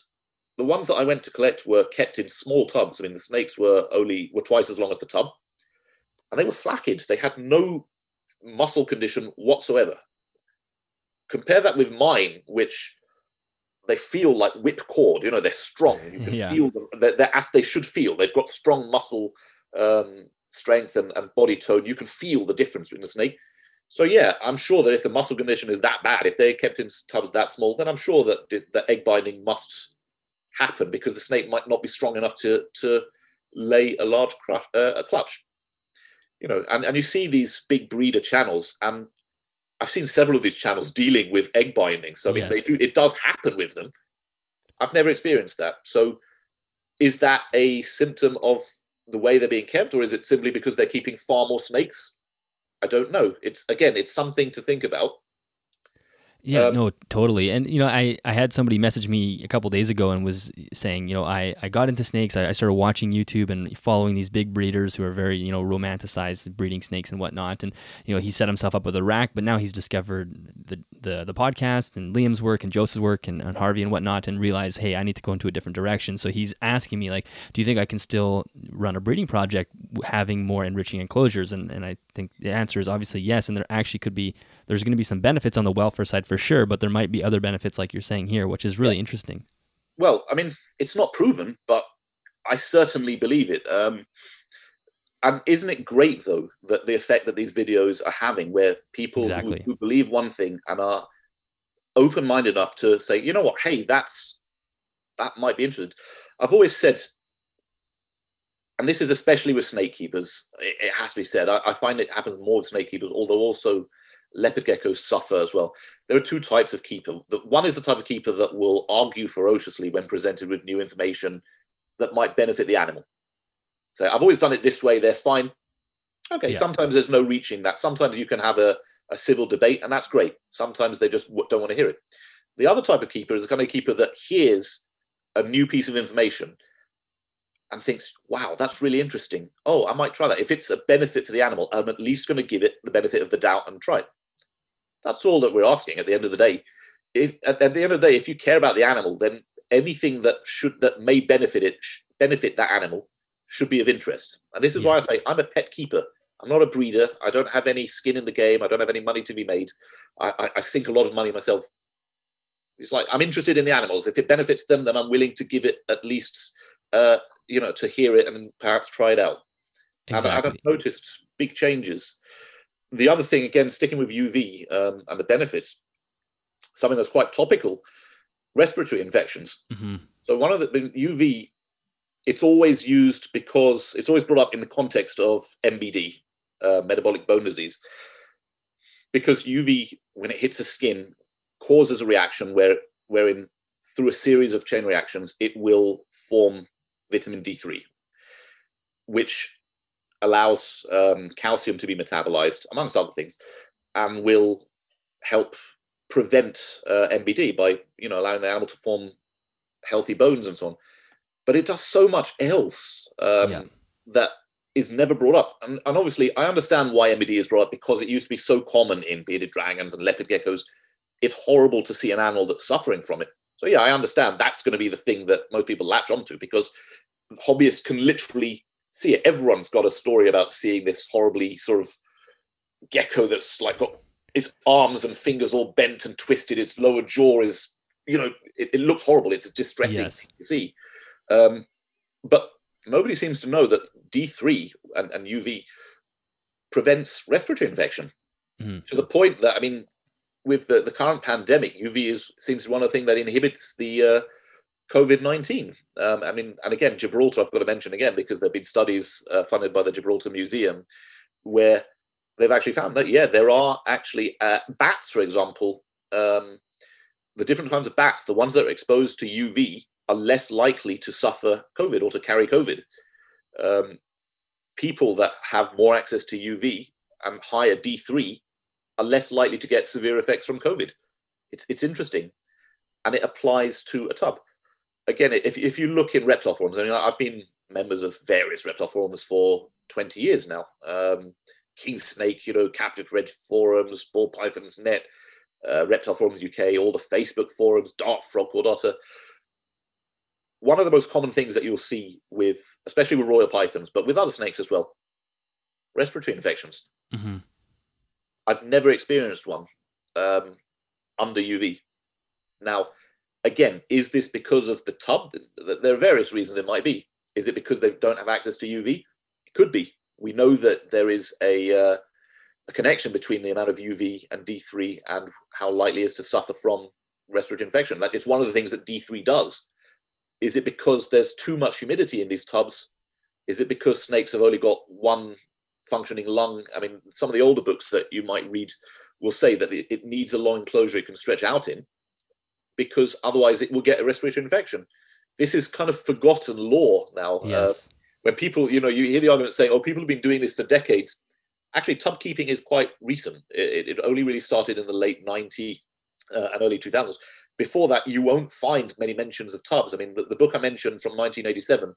the ones that I went to collect were kept in small tubs. I mean, the snakes were only were twice as long as the tub, and they were flaccid. They had no muscle condition whatsoever. Compare that with mine, which they feel like whip cord. You know, they're strong. You can yeah. feel them. They're, they're as they should feel. They've got strong muscle um, strength and, and body tone. You can feel the difference between the snake. So yeah, I'm sure that if the muscle condition is that bad, if they're kept in tubs that small, then I'm sure that the egg binding must happen because the snake might not be strong enough to to lay a large crush, uh, a clutch. You know, and, and you see these big breeder channels, and I've seen several of these channels dealing with egg binding. So I mean, yes. they do, it does happen with them. I've never experienced that. So is that a symptom of the way they're being kept, or is it simply because they're keeping far more snakes? I don't know. It's again, it's something to think about. Yeah, um, no, totally. And, you know, I, I had somebody message me a couple of days ago and was saying, you know, I, I got into snakes. I, I started watching YouTube and following these big breeders who are very, you know, romanticized breeding snakes and whatnot. And, you know, he set himself up with a rack, but now he's discovered the, the, the podcast and Liam's work and Joseph's work and, and Harvey and whatnot and realized, hey, I need to go into a different direction. So he's asking me, like, do you think I can still run a breeding project having more enriching enclosures? And, and I think the answer is obviously yes. And there actually could be, there's going to be some benefits on the welfare side for sure, but there might be other benefits like you're saying here, which is really yeah. interesting. Well, I mean, it's not proven, but I certainly believe it. Um, And isn't it great, though, that the effect that these videos are having, where people exactly. who, who believe one thing and are open-minded enough to say, you know what, hey, that's that might be interesting. I've always said, and this is especially with snake keepers, it, it has to be said, I, I find it happens more with snake keepers, although also leopard geckos suffer as well. There are two types of keeper. The, one is the type of keeper that will argue ferociously when presented with new information that might benefit the animal. So I've always done it this way. They're fine. Okay. Yeah. Sometimes there's no reaching that. Sometimes you can have a, a civil debate, and that's great. Sometimes they just w- don't want to hear it. The other type of keeper is the kind of keeper that hears a new piece of information and thinks, wow, that's really interesting. Oh, I might try that. If it's a benefit for the animal, I'm at least going to give it the benefit of the doubt and try it. That's all that we're asking at the end of the day. If, at, at the end of the day, if you care about the animal, then anything that should that may benefit it, sh- benefit that animal, should be of interest. And this is yeah. why I say I'm a pet keeper. I'm not a breeder. I don't have any skin in the game. I don't have any money to be made. I, I, I sink a lot of money myself. It's like, I'm interested in the animals. If it benefits them, then I'm willing to give it at least, uh, you know, to hear it and perhaps try it out. Exactly. And I, I've noticed big changes. The other thing, again, sticking with U V um, and the benefits, something that's quite topical, respiratory infections. Mm-hmm. So one of the U V, it's always used because it's always brought up in the context of M B D, uh, metabolic bone disease, because U V, when it hits the skin, causes a reaction where, wherein through a series of chain reactions, it will form vitamin D three, which allows um, calcium to be metabolized, amongst other things, and will help prevent uh, M B D by, you know, allowing the animal to form healthy bones and so on. But it does so much else um, yeah. that is never brought up. And, and obviously, I understand why M B D is brought up, because it used to be so common in bearded dragons and leopard geckos. It's horrible to see an animal that's suffering from it. So, yeah, I understand that's going to be the thing that most people latch onto, because hobbyists can literally see it. Everyone's got a story about seeing this horribly sort of gecko that's like got its arms and fingers all bent and twisted. Its lower jaw is, you know, it, it looks horrible. It's a distressing yes. thing to see. Um, but nobody seems to know that D three and, and U V prevents respiratory infection mm. to the point that, I mean, with the, the current pandemic, U V is seems to be one of the things that inhibits the uh, COVID nineteen. Um, I mean, and again, Gibraltar, I've got to mention again, because there have been studies uh, funded by the Gibraltar Museum where they've actually found that, yeah, there are actually uh, bats, for example, um, the different kinds of bats, the ones that are exposed to U V, are less likely to suffer COVID or to carry COVID. Um, people that have more access to U V and higher D three are less likely to get severe effects from COVID. It's it's interesting. And it applies to a tub. Again, if, if you look in reptile forums, I mean, I've been members of various reptile forums for twenty years now. Um, King Snake, you know, Captive Red forums, Ball Python's Net, uh, Reptile Forums U K, all the Facebook forums, Dart Frog, Cord Otter. One of the most common things that you'll see with, especially with royal pythons, but with other snakes as well, respiratory infections. Mm-hmm. I've never experienced one um, under U V. Now, again, is this because of the tub? There are various reasons it might be. Is it because they don't have access to U V? It could be. We know that there is a, uh, a connection between the amount of U V and D three and how likely it is to suffer from respiratory infection. Like, it's one of the things that D three does. Is it because there's too much humidity in these tubs? Is it because snakes have only got one functioning lung? I mean, some of the older books that you might read will say that it needs a lung enclosure it can stretch out in, because otherwise it will get a respiratory infection. This is kind of forgotten lore now. Yes. Uh, when people, you know, you hear the argument saying, oh, people have been doing this for decades. Actually, tub keeping is quite recent. It, it only really started in the late nineties uh, and early two thousands. Before that, you won't find many mentions of tubs. I mean, the, the book I mentioned from nineteen eighty-seven,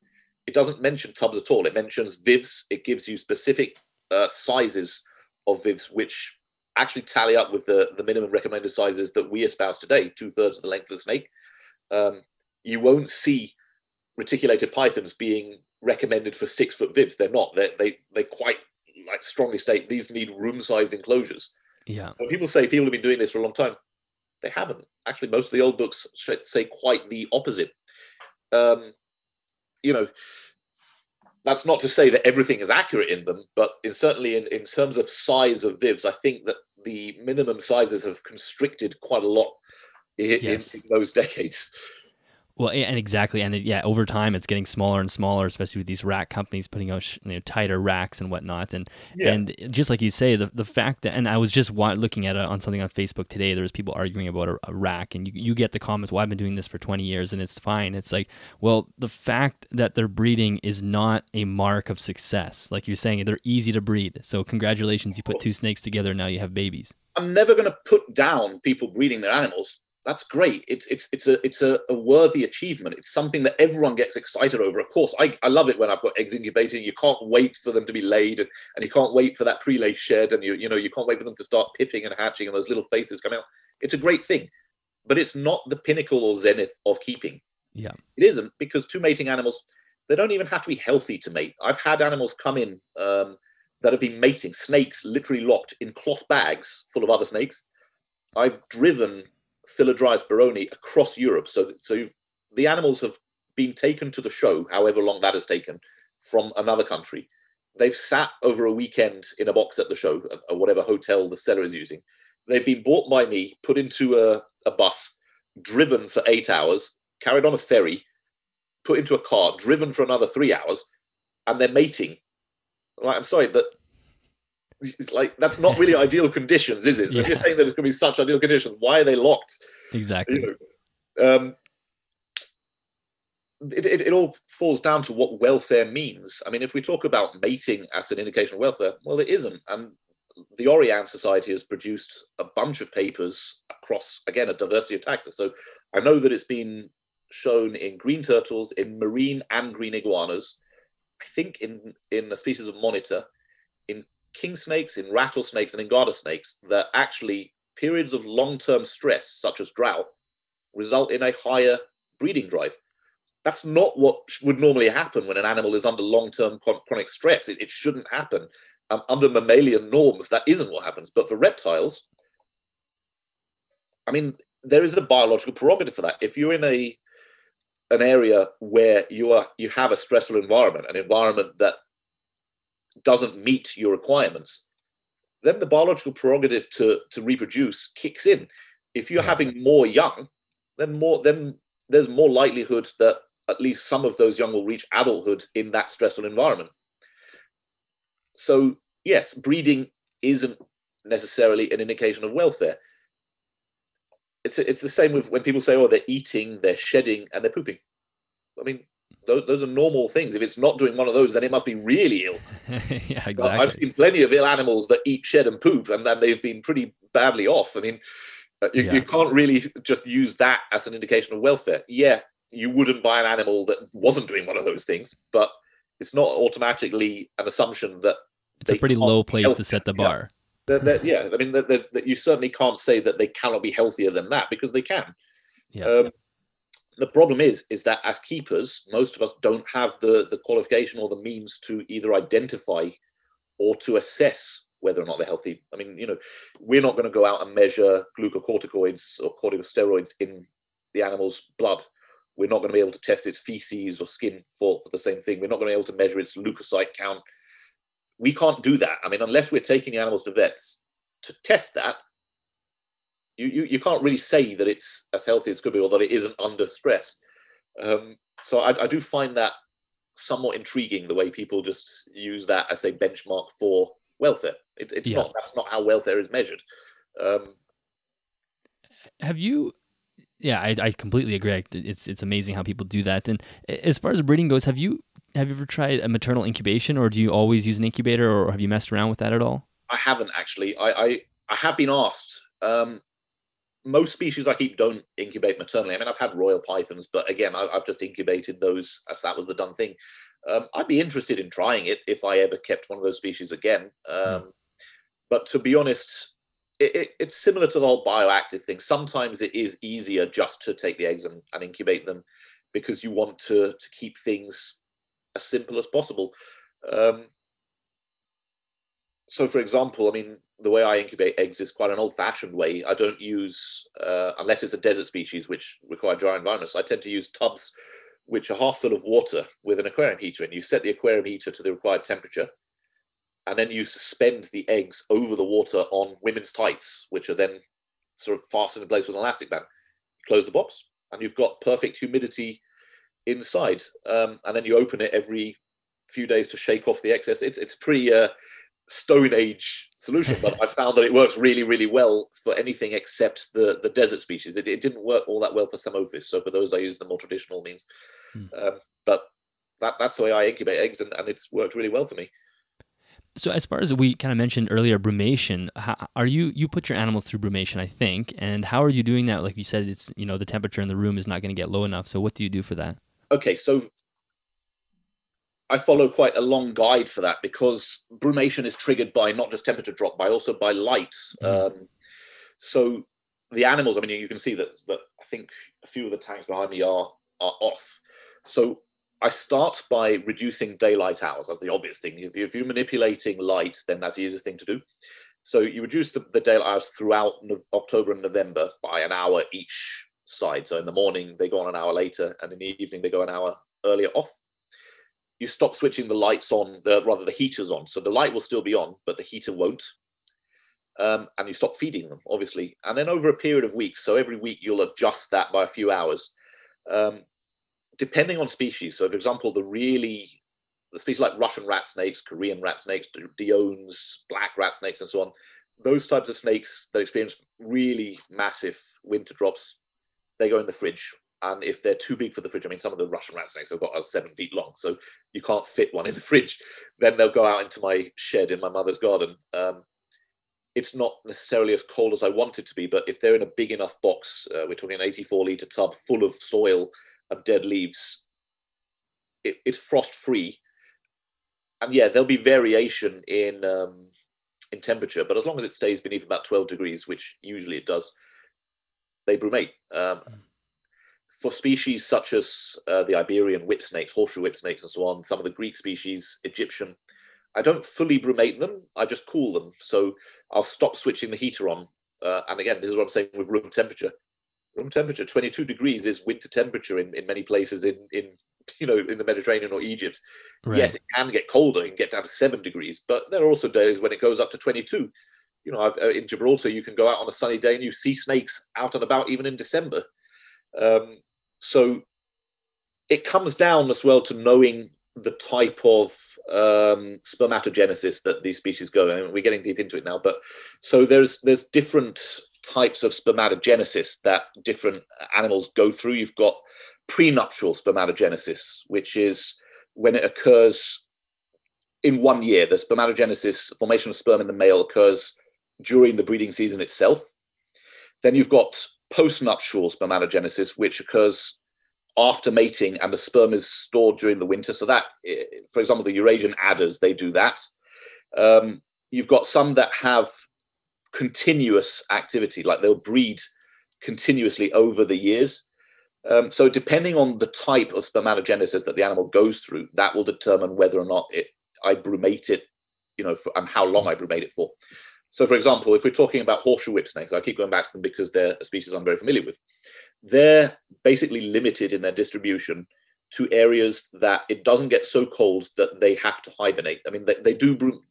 it doesn't mention tubs at all. It mentions vivs. It gives you specific uh, sizes of vivs, which actually tally up with the, the minimum recommended sizes that we espouse today, two-thirds of the length of the snake. Um, you won't see reticulated pythons being recommended for six-foot vivs. They're not. They're, they they quite like strongly state these need room-sized enclosures. Yeah. When people say people have been doing this for a long time, they haven't. Actually, most of the old books say quite the opposite. Um, you know, that's not to say that everything is accurate in them, but in, certainly in, in terms of size of V I Vs, I think that the minimum sizes have constricted quite a lot in, yes. in those decades. Well, and exactly. And yeah, over time, it's getting smaller and smaller, especially with these rack companies putting out you know, tighter racks and whatnot. And yeah. and just like you say, the, the fact that, and I was just looking at it on something on Facebook today, there was people arguing about a, a rack, and you, you get the comments, well, I've been doing this for twenty years and it's fine. It's like, well, the fact that they're breeding is not a mark of success. Like you're saying, they're easy to breed. So congratulations, you put two snakes together, now you have babies. I'm never going to put down people breeding their animals. That's great. It's it's it's a it's a, a worthy achievement. It's something that everyone gets excited over. Of course, I, I love it when I've got eggs incubated. You can't wait for them to be laid, and, and you can't wait for that prelay shed, and you you know you can't wait for them to start pipping and hatching, and those little faces come out. It's a great thing, but it's not the pinnacle or zenith of keeping. Yeah, it isn't, because two mating animals, they don't even have to be healthy to mate. I've had animals come in um, that have been mating, snakes literally locked in cloth bags full of other snakes. I've driven Philodryas baroni across Europe, so so you've, the animals have been taken to the show, however long that has taken, from another country. They've sat over a weekend in a box at the show, or whatever hotel the seller is using. They've been bought by me, put into a, a bus, driven for eight hours, carried on a ferry, put into a car, driven for another three hours, and they're mating. Like, I'm sorry, but it's like, that's not really ideal conditions, is it? So yeah. if you're saying that it's going to be such ideal conditions, why are they locked? Exactly. You know, um, it, it, it all falls down to what welfare means. I mean, if we talk about mating as an indication of welfare, well, it isn't. And the Oriane Society has produced a bunch of papers across, again, a diversity of taxa. So I know that it's been shown in green turtles, in marine and green iguanas, I think in, in a species of monitor, in king snakes, in rattlesnakes, and in garter snakes, that actually periods of long-term stress, such as drought, result in a higher breeding drive. That's not what would normally happen when an animal is under long-term chronic stress. It, it shouldn't happen. Um, under mammalian norms, that isn't what happens. But for reptiles, I mean, there is a biological prerogative for that. If you're in a an area where you are you have a stressful environment, an environment that doesn't meet your requirements, then the biological prerogative to to reproduce kicks in. If you're yeah. having more young, then more then there's more likelihood that at least some of those young will reach adulthood in that stressful environment. So yes, breeding isn't necessarily an indication of welfare. It's it's the same with when people say, oh, they're eating, they're shedding, and they're pooping. I mean, those are normal things. If it's not doing one of those, then it must be really ill. Yeah, exactly. But I've seen plenty of ill animals that eat, shed, and poop, and, and they've been pretty badly off. I mean, you, yeah. you can't really just use that as an indication of welfare. Yeah, you wouldn't buy an animal that wasn't doing one of those things, but it's not automatically an assumption that it's a pretty low place to set the bar. Yeah, they're, they're, yeah. I mean, there's, you certainly can't say that they cannot be healthier than that, because they can. Yeah. Um, The problem is, is that as keepers, most of us don't have the, the qualification or the means to either identify or to assess whether or not they're healthy. I mean, you know, we're not going to go out and measure glucocorticoids or corticosteroids in the animal's blood. We're not going to be able to test its feces or skin for, for the same thing. We're not going to be able to measure its leukocyte count. We can't do that. I mean, unless we're taking the animals to vets to test that, You, you you can't really say that it's as healthy as it could be, or that it isn't under stress. Um, so I, I do find that somewhat intriguing, the way people just use that as a benchmark for welfare. It, it's yeah. not that's not how welfare is measured. Um, Have you? Yeah, I, I completely agree. It's it's amazing how people do that. And as far as breeding goes, have you have you ever tried a maternal incubation, or do you always use an incubator, or have you messed around with that at all? I haven't actually. I I, I have been asked. Um, Most species I keep don't incubate maternally. I mean, I've had royal pythons, but again, I've just incubated those as that was the done thing. Um, I'd be interested in trying it if I ever kept one of those species again. Um, but to be honest, it, it, it's similar to the whole bioactive thing. Sometimes it is easier just to take the eggs and, and incubate them, because you want to, to keep things as simple as possible. Um, so for example, I mean, the way I incubate eggs is quite an old-fashioned way. I don't use, uh, unless it's a desert species, which require dry environments, I tend to use tubs which are half full of water with an aquarium heater in. You set the aquarium heater to the required temperature, and then you suspend the eggs over the water on women's tights, which are then sort of fastened in place with an elastic band. You close the box, and you've got perfect humidity inside. Um, and then you open it every few days to shake off the excess. It's it's pretty uh, Stone Age solution, but I found that it works really, really well for anything except the the desert species. It, it didn't work all that well for some Ophis, so for those I use the more traditional means. Hmm. Um, but that that's the way I incubate eggs, and, and it's worked really well for me. So as far as we kind of mentioned earlier, brumation, how are you, you put your animals through brumation, I think, and how are you doing that? Like you said, it's, you know, the temperature in the room is not going to get low enough. So what do you do for that? Okay. So I follow quite a long guide for that, because brumation is triggered by not just temperature drop, but also by light. Mm. Um, so the animals, I mean, you can see that, that I think a few of the tanks behind me are, are off. So I start by reducing daylight hours. That's the obvious thing. If, if you're manipulating light, then that's the easiest thing to do. So you reduce the, the daylight hours throughout no, October and November by an hour each side. So in the morning, they go on an hour later, and in the evening, they go an hour earlier off. You stop switching the lights on, uh, rather the heaters on. So the light will still be on, but the heater won't. Um, and you stop feeding them, obviously. And then over a period of weeks, so every week you'll adjust that by a few hours. Um, Depending on species, so for example, the really, the species like Russian rat snakes, Korean rat snakes, Diones, black rat snakes, and so on, those types of snakes that experience really massive winter drops, they go in the fridge. And if they're too big for the fridge, I mean, some of the Russian rat snakes have got uh, seven feet long, so you can't fit one in the fridge. Then they'll go out into my shed in my mother's garden. Um, it's not necessarily as cold as I want it to be, but if they're in a big enough box, uh, we're talking an eighty-four litre tub full of soil, of dead leaves, it, it's frost free, and yeah, there'll be variation in um, in temperature, but as long as it stays beneath about twelve degrees, which usually it does, they brumate. Um, for species such as uh, the Iberian whip snakes, horseshoe whip snakes, and so on, some of the Greek species, Egyptian, I don't fully brumate them. I just cool them, so I'll stop switching the heater on. Uh, and again, this is what I'm saying with room temperature. Room temperature, twenty-two degrees is winter temperature in, in many places in, in, you know, in the Mediterranean or Egypt. Right. Yes, it can get colder, it can get down to seven degrees, but there are also days when it goes up to twenty-two. You know, I've, uh, in Gibraltar, you can go out on a sunny day and you see snakes out and about even in December. Um, so it comes down as well to knowing the type of um, spermatogenesis that these species go. I mean, we're getting deep into it now, but so there's there's different types of spermatogenesis that different animals go through. You've got prenuptial spermatogenesis, which is when it occurs in one year. The spermatogenesis, formation of sperm in the male, occurs during the breeding season itself. Then you've got postnuptial spermatogenesis, which occurs after mating, and the sperm is stored during the winter. So that, for example, the Eurasian adders, they do that. Um, you've got some that have continuous activity, like they'll breed continuously over the years. Um, so depending on the type of spermatogenesis that the animal goes through, that will determine whether or not it, I brumate it, you know, for, and how long I brumate it for. So for example, if we're talking about horseshoe whip snakes, I keep going back to them because they're a species I'm very familiar with. They're basically limited in their distribution to areas that it doesn't get so cold that they have to hibernate. I mean, they, they do brum,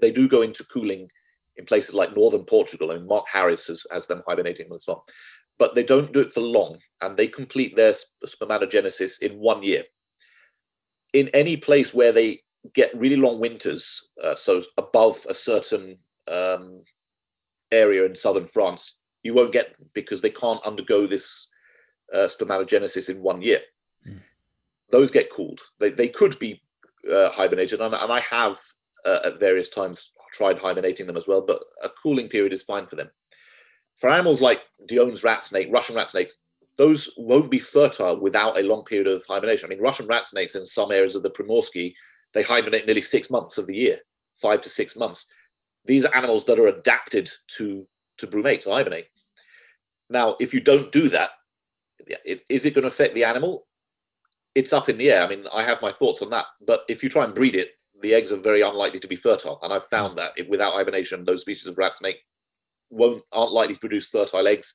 they do go into cooling in places like northern Portugal. I mean, Mark Harris has, has them hibernating and so on. But they don't do it for long, and they complete their spermatogenesis in one year. In any place where they get really long winters, uh, so above a certain um, area in southern France, you won't get them because they can't undergo this uh, spermatogenesis in one year. Mm. Those get cooled. They, they could be uh, hibernated, and, and I have uh, at various times tried hibernating them as well, but a cooling period is fine for them. For animals like Dione's rat snake, Russian rat snakes, those won't be fertile without a long period of hibernation. I mean, Russian rat snakes in some areas of the Primorsky, they hibernate nearly six months of the year, five to six months. These are animals that are adapted to, to brumate, to hibernate. Now, if you don't do that, it, is it going to affect the animal? It's up in the air. I mean, I have my thoughts on that, but if you try and breed it, the eggs are very unlikely to be fertile, and I've found that if without hibernation, those species of rat snake won't aren't likely to produce fertile eggs.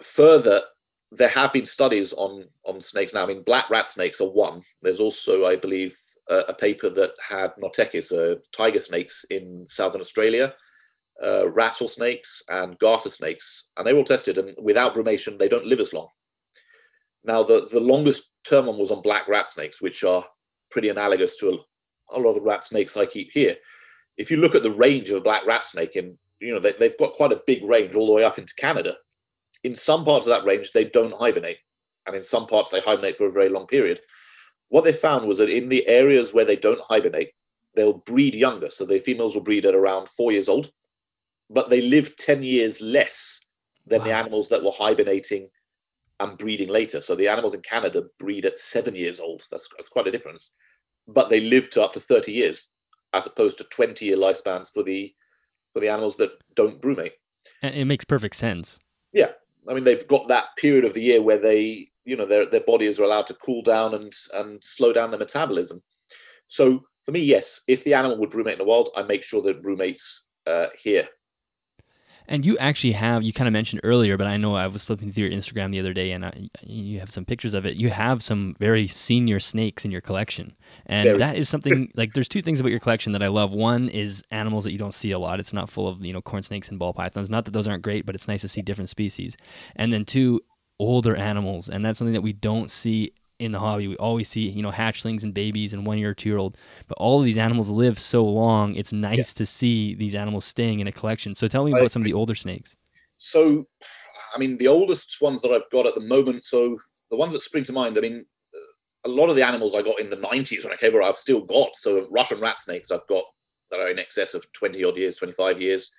Further, there have been studies on, on snakes now. I mean, black rat snakes are one. There's also, I believe, uh, a paper that had notekes, uh, tiger snakes in southern Australia, uh, rattlesnakes and garter snakes, and they were all tested, and without brumation, they don't live as long. Now, the, the longest term one was on black rat snakes, which are pretty analogous to a, a lot of the rat snakes I keep here. If you look at the range of a black rat snake, in, you know, they, they've got quite a big range all the way up into Canada. In some parts of that range, they don't hibernate, and in some parts, they hibernate for a very long period. What they found was that in the areas where they don't hibernate, they'll breed younger. So the females will breed at around four years old, but they live ten years less than wow. the animals that were hibernating and breeding later. So the animals in Canada breed at seven years old. That's, that's quite a difference. But they live to up to thirty years, as opposed to twenty-year lifespans for the for the animals that don't brumate. It makes perfect sense. Yeah. I mean, they've got that period of the year where they, you know, their their bodies are allowed to cool down and and slow down their metabolism. So for me, yes, if the animal would brumate in the wild, I make sure that it brumates uh, here. And you actually have, you kind of mentioned earlier, but I know I was flipping through your Instagram the other day, and I, you have some pictures of it. You have some very senior snakes in your collection. And very. That is something, like, there's two things about your collection that I love. One is animals that you don't see a lot. It's not full of, you know, corn snakes and ball pythons. Not that those aren't great, but it's nice to see different species. And then two, older animals. And that's something that we don't see in the hobby. We always see, you know, hatchlings and babies and one year or two year old, but all of these animals live so long. It's nice yeah. to see these animals staying in a collection. So tell me about I, some of the older snakes. So, I mean, the oldest ones that I've got at the moment, so the ones that spring to mind, I mean, a lot of the animals I got in the nineties when I came over, I've still got. So Russian rat snakes I've got that are in excess of twenty odd years, twenty-five years.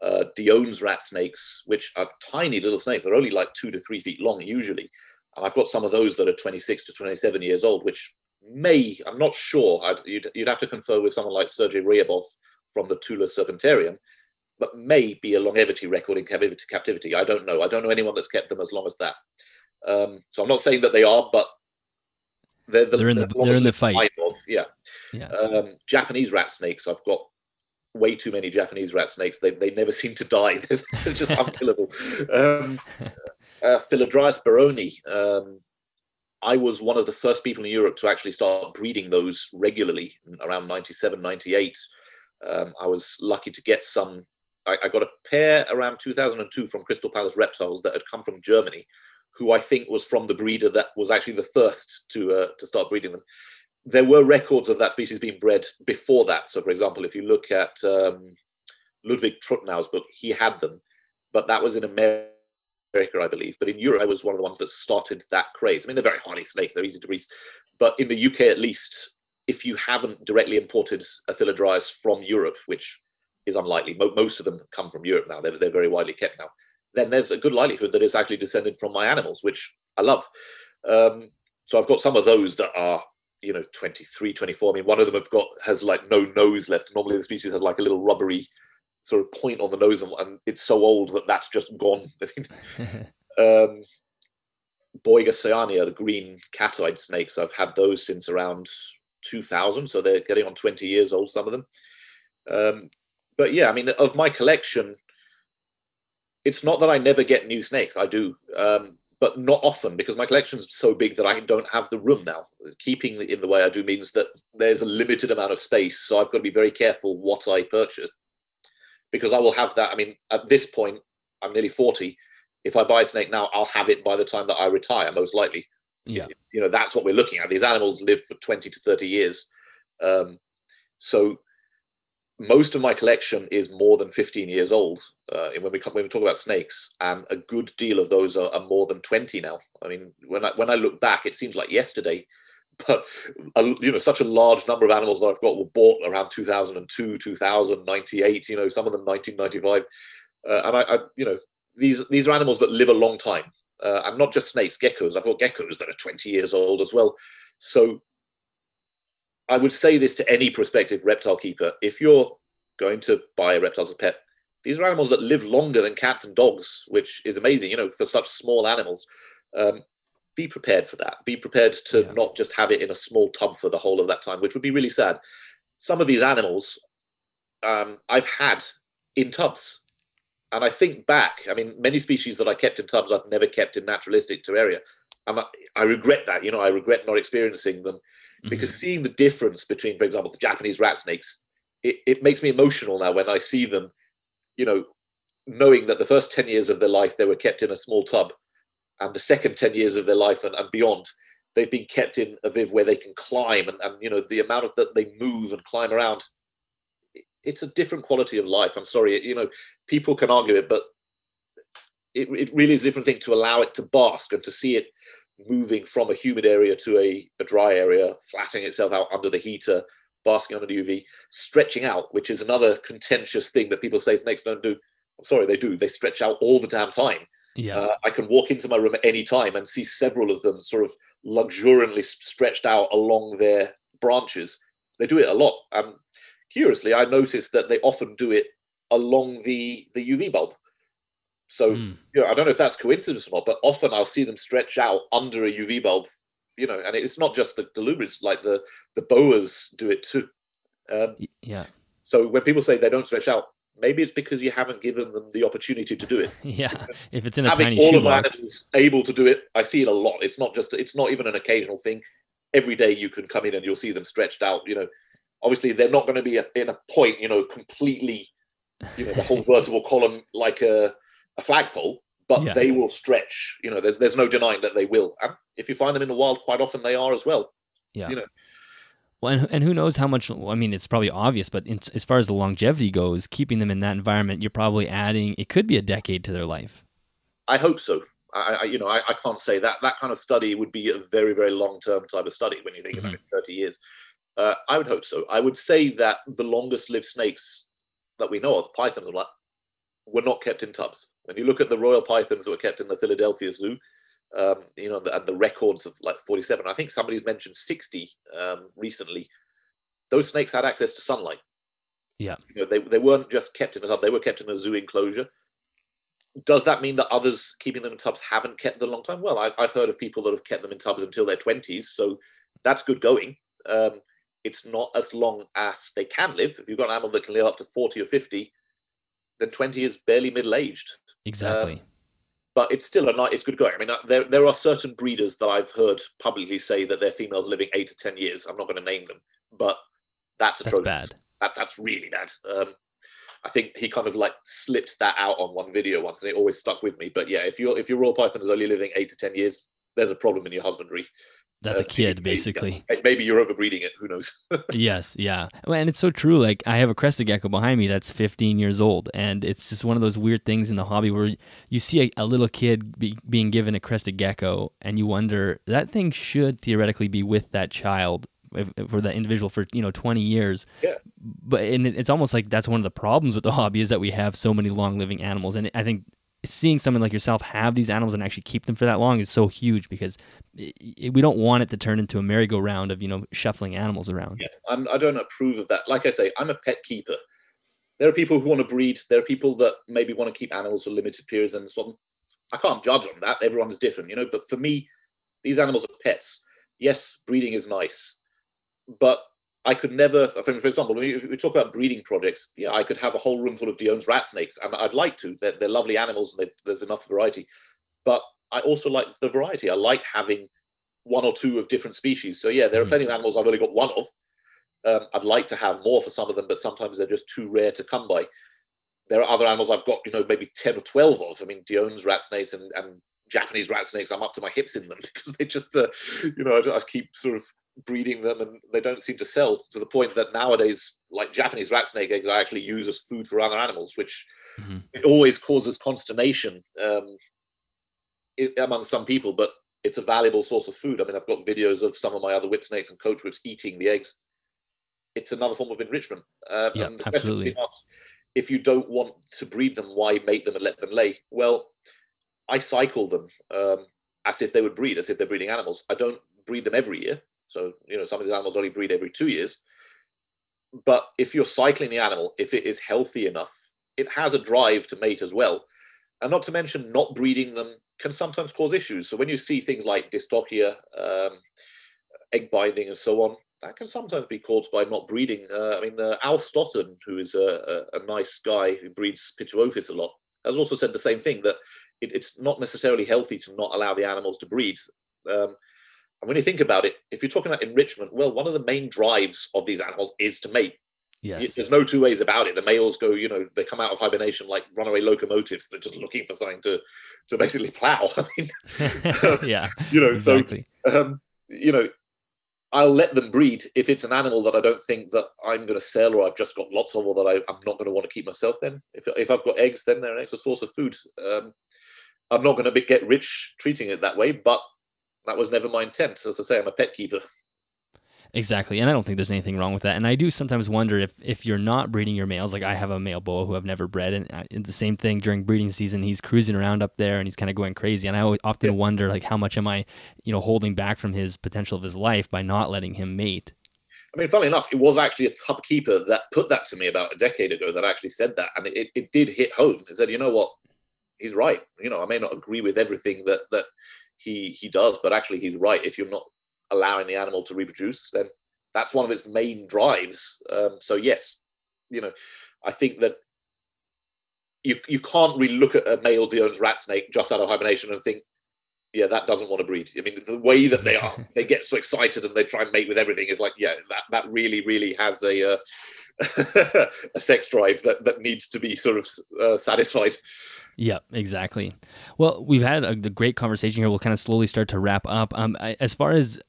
Uh, Dion's rat snakes, which are tiny little snakes. They're only like two to three feet long usually. And I've got some of those that are twenty-six to twenty-seven years old, which may, I'm not sure, I'd, you'd, you'd have to confer with someone like Sergei Ryabov from the Tula Serpentarium, but may be a longevity record in captivity. I don't know. I don't know anyone that's kept them as long as that. Um, so I'm not saying that they are, but they're, the, they're in the, they're in the fight. Of, yeah. yeah. Um, Japanese rat snakes, I've got way too many Japanese rat snakes. They, they never seem to die. They're just unkillable. Um, Uh, Philodryas baroni. Um, I was one of the first people in Europe to actually start breeding those regularly around ninety-seven, ninety-eight. Um, I was lucky to get some. I, I got a pair around two thousand two from Crystal Palace Reptiles that had come from Germany, who I think was from the breeder that was actually the first to uh, to start breeding them. There were records of that species being bred before that. So, for example, if you look at um, Ludwig Trutnau's book, he had them, but that was in America. America, I believe, but in Europe, I was one of the ones that started that craze. I mean, they're very hardy snakes, they're easy to breed, but in the U K, at least, if you haven't directly imported a Philodryas from Europe, which is unlikely, mo most of them come from Europe now, they're, they're very widely kept now, then there's a good likelihood that it's actually descended from my animals, which I love. Um, so I've got some of those that are, you know, twenty-three, twenty-four. I mean, one of them I've got has like no nose left. Normally the species has like a little rubbery sort of point on the nose, and, and it's so old that that's just gone. um, Boiga cyania, the green cat-eyed snakes, I've had those since around two thousand, so they're getting on twenty years old, some of them. Um, but yeah, I mean, of my collection, it's not that I never get new snakes, I do, um, but not often, because my collection's so big that I don't have the room now. Keeping in the way I do means that there's a limited amount of space, so I've got to be very careful what I purchase. Because I will have that. I mean, at this point, I'm nearly forty. If I buy a snake now, I'll have it by the time that I retire, most likely. Yeah. You know, that's what we're looking at. These animals live for twenty to thirty years. Um, so most of my collection is more than fifteen years old. Uh, when, we, when we talk about snakes, and a good deal of those are, are more than twenty now. I mean, when I, when I look back, it seems like yesterday, but, you know, such a large number of animals that I've got were bought around two thousand two, two thousand, ninety-eight, you know, some of them nineteen ninety-five. Uh, and, I, I, you know, these these are animals that live a long time. Uh, and not just snakes, geckos. I've got geckos that are twenty years old as well. So I would say this to any prospective reptile keeper. If you're going to buy a reptile as a pet, these are animals that live longer than cats and dogs, which is amazing, you know, for such small animals. Um, Be prepared for that. Be prepared to yeah. not just have it in a small tub for the whole of that time, which would be really sad. Some of these animals um, I've had in tubs and I think back, I mean, many species that I kept in tubs, I've never kept in naturalistic terraria. And I, I regret that, you know, I regret not experiencing them, mm-hmm. because seeing the difference between, for example, the Japanese rat snakes, it, it makes me emotional now when I see them, you know, knowing that the first ten years of their life, they were kept in a small tub, and the second ten years of their life and, and beyond, they've been kept in a viv where they can climb, and, and you know, the amount of that they move and climb around, it's a different quality of life. I'm sorry, it, you know, people can argue it, but it, it really is a different thing to allow it to bask and to see it moving from a humid area to a, a dry area, flattening itself out under the heater, basking under the U V, stretching out, which is another contentious thing that people say snakes don't do. I'm sorry, they do. They stretch out all the damn time. Yeah, uh, I can walk into my room at any time and see several of them sort of luxuriantly stretched out along their branches. They do it a lot. And um, curiously, I noticed that they often do it along the, the U V bulb. So, mm. you know, I don't know if that's coincidence or not, but often I'll see them stretch out under a U V bulb, you know, and it's not just the, the lubricants, like the, the boas do it too. Um, yeah. So when people say they don't stretch out, maybe it's because you haven't given them the opportunity to do it. Yeah, because if it's in a tiny shoebox. Having all of my animals able to do it, I see it a lot. It's not just, it's not even an occasional thing. Every day you can come in and you'll see them stretched out. You know, obviously they're not going to be in a point, you know, completely, you know, the whole vertebral column like a, a flagpole, but yeah. they will stretch. You know, there's there's no denying that they will. And if you find them in the wild, quite often they are as well. Yeah. You know. Well, and, and who knows how much, I mean, it's probably obvious, but in, as far as the longevity goes, keeping them in that environment, you're probably adding, it could be a decade to their life. I hope so. I, I you know, I, I can't say that. That kind of study would be a very, very long-term type of study when you think mm-hmm. about it, thirty years. Uh, I would hope so. I would say that the longest-lived snakes that we know of, the pythons and all that, were not kept in tubs. When you look at the royal pythons that were kept in the Philadelphia Zoo, Um, you know, and the records of like forty-seven, I think somebody's mentioned sixty um, recently. Those snakes had access to sunlight. Yeah, you know, they they weren't just kept in a tub; they were kept in a zoo enclosure. Does that mean that others keeping them in tubs haven't kept them a long time? Well, I, I've heard of people that have kept them in tubs until their twenties, so that's good going. Um, it's not as long as they can live. If you've got an animal that can live up to forty or fifty, then twenty is barely middle-aged. Exactly. Um, But it's still a night. It's good going. I mean, there there are certain breeders that I've heard publicly say that their females are living eight to ten years. I'm not going to name them, but that's atrocious. That's bad. That, that's really bad. Um, I think he kind of like slipped that out on one video once, and it always stuck with me. But yeah, if your if your royal python is only living eight to ten years, there's a problem in your husbandry. That's uh, a kid, maybe, basically. Yeah, maybe you're overbreeding it. Who knows? Yes, yeah. And it's so true. Like, I have a crested gecko behind me that's fifteen years old. And it's just one of those weird things in the hobby where you see a, a little kid be, being given a crested gecko, and you wonder, that thing should theoretically be with that child if, if, for that individual for, you know, twenty years. Yeah. But and it, it's almost like that's one of the problems with the hobby, is that we have so many long-living animals. And I think seeing someone like yourself have these animals and actually keep them for that long is so huge, because we don't want it to turn into a merry-go-round of, you know, shuffling animals around. Yeah, I'm, I don't approve of that. Like I say, I'm a pet keeper. There are people who want to breed. There are people that maybe want to keep animals for limited periods and so on. I can't judge on that. Everyone's different, you know, but for me, these animals are pets. Yes, breeding is nice, but I could never, for example, when we talk about breeding projects, yeah, I could have a whole room full of Dion's rat snakes, and I'd like to. They're, they're lovely animals, and there's enough variety. But I also like the variety. I like having one or two of different species. So yeah, there are mm-hmm. plenty of animals I've only got one of. Um, I'd like to have more for some of them, but sometimes they're just too rare to come by. There are other animals I've got, you know, maybe ten or twelve of. I mean, Dion's rat snakes and, and Japanese rat snakes, I'm up to my hips in them, because they just, uh, you know, I, I keep sort of breeding them, and they don't seem to sell, to the point that nowadays, like Japanese rat snake eggs, I actually use as food for other animals, which mm-hmm. it always causes consternation um, it, among some people, but it's a valuable source of food. I mean, I've got videos of some of my other whip snakes and coach whips eating the eggs. It's another form of enrichment. Um, yeah, absolutely. Enough, if you don't want to breed them, why make them and let them lay? Well, I cycle them um, as if they would breed, as if they're breeding animals. I don't breed them every year. So, you know, some of these animals only breed every two years. But if you're cycling the animal, if it is healthy enough, it has a drive to mate as well. And not to mention, not breeding them can sometimes cause issues. So when you see things like dystochia, um, egg binding and so on, that can sometimes be caused by not breeding. Uh, I mean, uh, Al Stotton, who is a, a, a nice guy who breeds Pituophis a lot, has also said the same thing, that it, it's not necessarily healthy to not allow the animals to breed. Um, and when you think about it, if you're talking about enrichment, well, one of the main drives of these animals is to mate. Yes. There's no two ways about it. The males go, you know, they come out of hibernation like runaway locomotives. They're just looking for something to, to basically plow. I mean, yeah, you know, exactly. So, um, you know, I'll let them breed if it's an animal that I don't think that I'm going to sell, or I've just got lots of, or that I, I'm not going to want to keep myself. Then if, if I've got eggs, then they're an extra source of food. Um, I'm not going to get rich treating it that way, but that was never my intent. As I say, I'm a pet keeper. Exactly. And I don't think there's anything wrong with that. And I do sometimes wonder if, if you're not breeding your males, like I have a male boa who I've never bred, and, I, and the same thing during breeding season, he's cruising around up there and he's kind of going crazy. And I always, often yeah. wonder, like, how much am I, you know, holding back from his potential of his life by not letting him mate? I mean, funnily enough, it was actually a tub keeper that put that to me about a decade ago that actually said that. And it, it did hit home. It said, you know what, he's right. You know, I may not agree with everything that, that he, he does, but actually he's right. If you're not allowing the animal to reproduce, then that's one of its main drives. Um, so yes, you know, I think that you you can't really look at a male Dion's rat snake just out of hibernation and think, yeah, that doesn't want to breed. I mean, the way that they are, they get so excited and they try and mate with everything is like, yeah, that, that really, really has a uh, a sex drive that, that needs to be sort of uh, satisfied. Yeah, exactly. Well, we've had a, a great conversation here. We'll kind of slowly start to wrap up. Um, I, as far as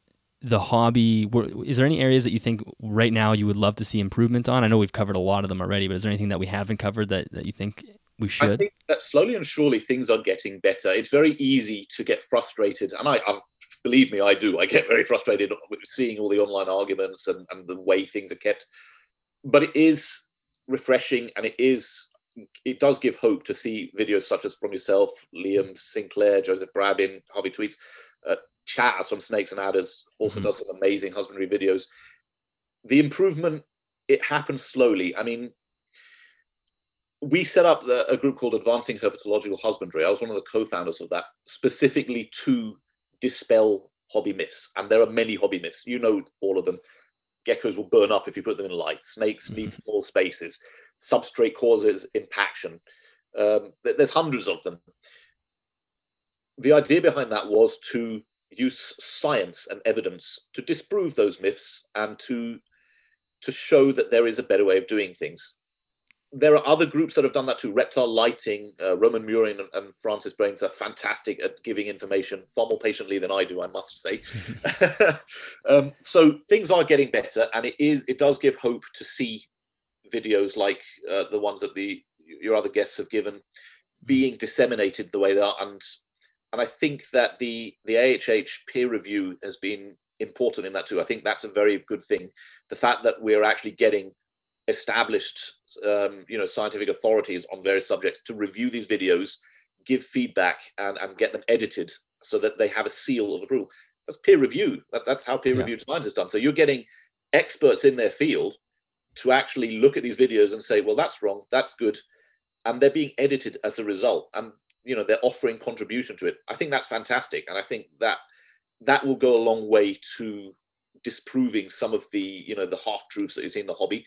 the hobby, is there any areas that you think right now you would love to see improvement on? I know we've covered a lot of them already, but is there anything that we haven't covered that, that you think we should? I think that slowly and surely things are getting better. It's very easy to get frustrated. And I, I believe me, I do. I get very frustrated with seeing all the online arguments and, and the way things are kept. But it is refreshing, and it is it does give hope to see videos such as from yourself, Liam Sinclair, Joseph Brabin, Hobby Tweets, uh, Chaz from Snakes and Adders also mm-hmm. does some amazing husbandry videos. The improvement, it happens slowly. I mean, we set up the, a group called Advancing Herpetological Husbandry. I was one of the co-founders of that, specifically to dispel hobby myths. And there are many hobby myths. You know all of them. Geckos will burn up if you put them in light. Snakes mm-hmm. need small spaces. Substrate causes impaction. Um, there's hundreds of them. The idea behind that was to use science and evidence to disprove those myths and to, to show that there is a better way of doing things. There are other groups that have done that too. Reptile Lighting, uh, Roman Murin and, and Francis Brains are fantastic at giving information, far more patiently than I do, I must say. um, so things are getting better, and it is it does give hope to see videos like uh, the ones that the your other guests have given being disseminated the way they are. And and I think that the, the A H H peer review has been important in that too. I think that's a very good thing. The fact that we're actually getting established um, you know, scientific authorities on various subjects to review these videos, give feedback, and, and get them edited so that they have a seal of approval. That's peer review. That, that's how peer-reviewed yeah. science is done. So you're getting experts in their field to actually look at these videos and say, well, that's wrong, that's good. And they're being edited as a result. And you know, they're offering contribution to it. I think that's fantastic. And I think that that will go a long way to disproving some of the, you know, the half-truths that you see in the hobby.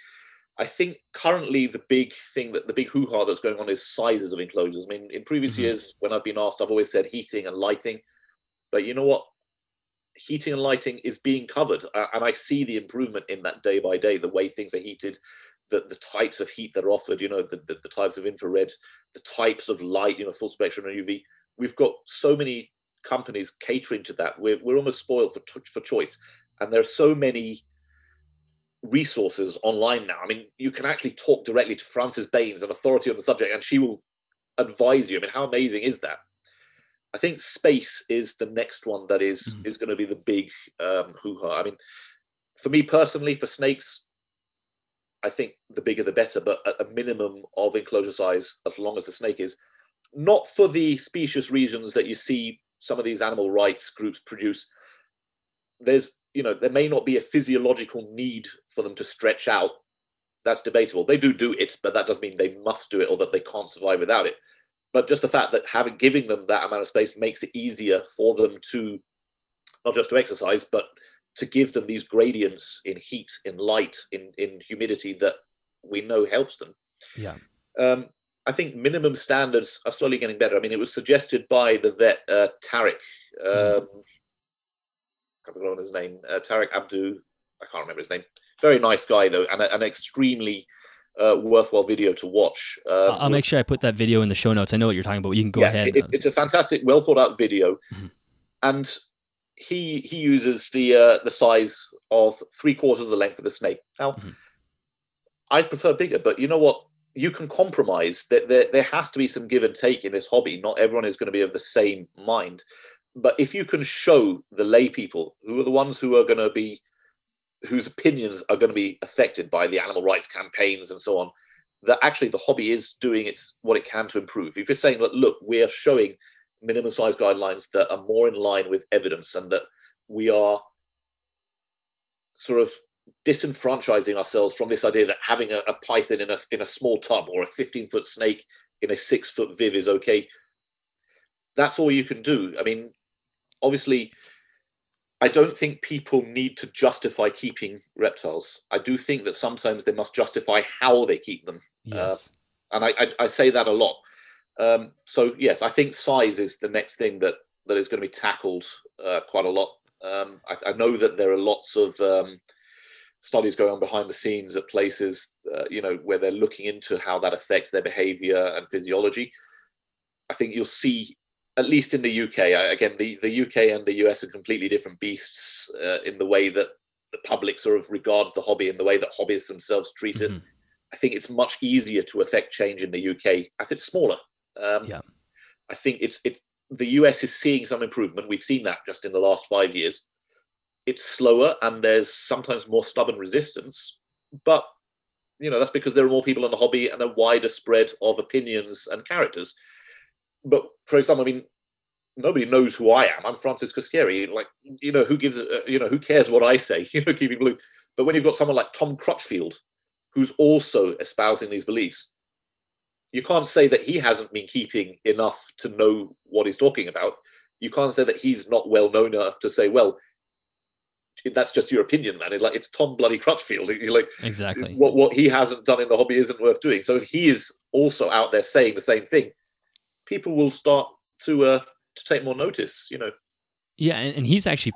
I think currently the big thing that the big hoo-ha that's going on is sizes of enclosures. I mean, in previous mm-hmm. years, when I've been asked, I've always said heating and lighting, but you know what? Heating and lighting is being covered. Uh, and I see the improvement in that day by day, the way things are heated, the, the types of heat that are offered, you know, the, the, the types of infrared, the types of light, you know, full spectrum and U V. We've got so many companies catering to that. We're, we're almost spoiled for, for choice. And there are so many resources online now. I mean, you can actually talk directly to Frances Baines, an authority on the subject, and she will advise you. I mean, how amazing is that? I think space is the next one that is mm-hmm. is going to be the big um, hoo-ha. I mean, for me personally, for snakes, I think the bigger the better, but at a minimum of enclosure size, as long as the snake is. Not for the specious reasons that you see some of these animal rights groups produce. There's you know, there may not be a physiological need for them to stretch out. That's debatable. They do do it, but that doesn't mean they must do it or that they can't survive without it. But just the fact that having giving them that amount of space makes it easier for them to, not just to exercise, but to give them these gradients in heat, in light, in, in humidity that we know helps them. Yeah. Um, I think minimum standards are slowly getting better. I mean, it was suggested by the vet uh, Tariq, um, I forgot his name, uh, Tariq Abdu. I can't remember his name. Very nice guy though, and an extremely uh, worthwhile video to watch. Um, I'll make sure I put that video in the show notes. I know what you're talking about. You can go yeah, ahead. It, it's a fantastic, well thought out video, mm-hmm. and he he uses the uh, the size of three quarters of the length of the snake. Now, mm-hmm. I prefer bigger, but you know what? You can compromise. That there, there, there has to be some give and take in this hobby. Not everyone is going to be of the same mind. But if you can show the lay people, who are the ones who are going to be, whose opinions are going to be affected by the animal rights campaigns and so on, that actually the hobby is doing its what it can to improve. If you're saying, look, look, we are showing minimum size guidelines that are more in line with evidence, and that we are sort of disenfranchising ourselves from this idea that having a, a python in a, in a small tub or a fifteen-foot snake in a six-foot viv is okay. That's all you can do. I mean, obviously, I don't think people need to justify keeping reptiles. I do think that sometimes they must justify how they keep them. Yes. Uh, and I, I, I say that a lot. Um, so, yes, I think size is the next thing that, that is going to be tackled uh, quite a lot. Um, I, I know that there are lots of um, studies going on behind the scenes at places, uh, you know, where they're looking into how that affects their behavior and physiology. I think you'll see, at least in the U K, again, the, the U K and the U S are completely different beasts uh, in the way that the public sort of regards the hobby and the way that hobbyists themselves treat mm-hmm. it. I think it's much easier to affect change in the U K as it's smaller. Um, yeah. I think it's it's the U S is seeing some improvement. We've seen that just in the last five years. It's slower and there's sometimes more stubborn resistance, but you know that's because there are more people in the hobby and a wider spread of opinions and characters. But for example, I mean, nobody knows who I am. I'm Francis Koskeri. Like, you know, who gives a, you know, who cares what I say? You know, keeping blue. But when you've got someone like Tom Crutchfield, who's also espousing these beliefs, you can't say that he hasn't been keeping enough to know what he's talking about. You can't say that he's not well known enough to say, well, that's just your opinion, man. It's like, it's Tom bloody Crutchfield. You're like, exactly. What what he hasn't done in the hobby isn't worth doing. So if he is also out there saying the same thing, people will start to uh, to take more notice, you know. Yeah, and, and he's actually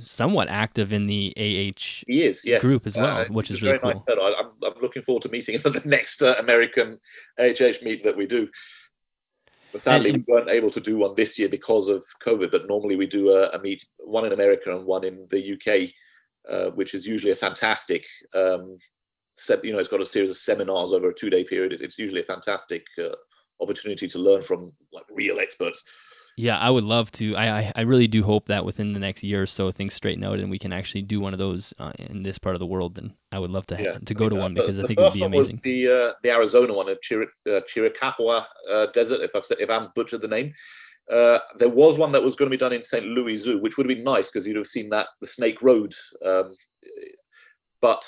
somewhat active in the A H he is, yes. group as well, uh, which is really very cool. Nice. I, I'm, I'm looking forward to meeting him at the next uh, American A H H meet that we do. But sadly, and, we weren't able to do one this year because of COVID, but normally we do a, a meet, one in America and one in the U K, uh, which is usually a fantastic, um, you know, it's got a series of seminars over a two-day period. It's usually a fantastic uh, opportunity to learn from like real experts. Yeah, I would love to. I, I I really do hope that within the next year or so things straighten out and we can actually do one of those uh, in this part of the world. And I would love to have, yeah, to go to one because the, I think it would be amazing. Was the uh, the Arizona one, at Chir uh, Chiricahua uh, Desert, if I've said, if I'm butchered the name, uh, there was one that was going to be done in Saint Louis Zoo, which would have been nice because you'd have seen that the Snake Road, um, but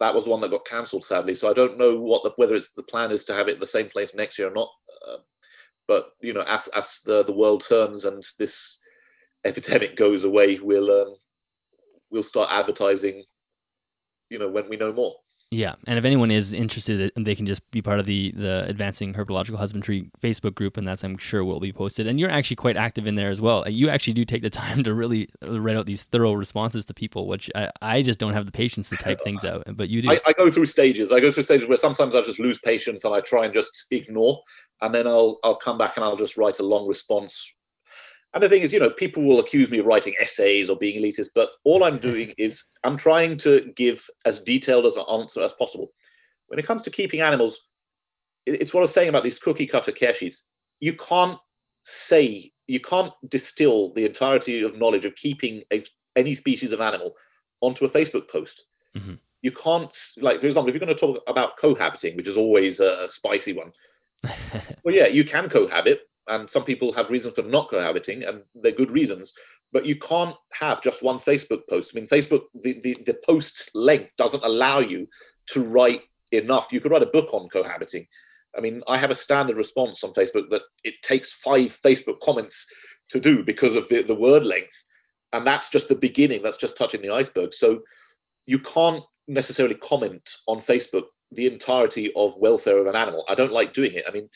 that was one that got cancelled sadly. So I don't know what the, whether it's the plan is to have it in the same place next year or not. Uh, But, you know, as, as the, the world turns and this epidemic goes away, we'll um, we'll start advertising, you know, when we know more. Yeah. And if anyone is interested, they can just be part of the, the Advancing Herpetological Husbandry Facebook group. And that's, I'm sure, will be posted. And you're actually quite active in there as well. You actually do take the time to really write out these thorough responses to people, which I, I just don't have the patience to type things out. But you do. I, I go through stages. I go through stages where sometimes I just lose patience and I try and just ignore. And then I'll, I'll come back and I'll just write a long response. And the thing is, you know, people will accuse me of writing essays or being elitist, but all I'm doing is I'm trying to give as detailed as an answer as possible. When it comes to keeping animals, it's what I was saying about these cookie cutter care sheets. You can't say, you can't distill the entirety of knowledge of keeping a, any species of animal onto a Facebook post. Mm-hmm. You can't, like, for example, if you're going to talk about cohabiting, which is always a, a spicy one, well, yeah, you can cohabit. And some people have reason for not cohabiting, and they're good reasons. But you can't have just one Facebook post. I mean, Facebook, the, the, the post's length doesn't allow you to write enough. You could write a book on cohabiting. I mean, I have a standard response on Facebook that it takes five Facebook comments to do because of the, the word length. And that's just the beginning. That's just touching the iceberg. So you can't necessarily comment on Facebook the entirety of welfare of an animal. I don't like doing it. I mean,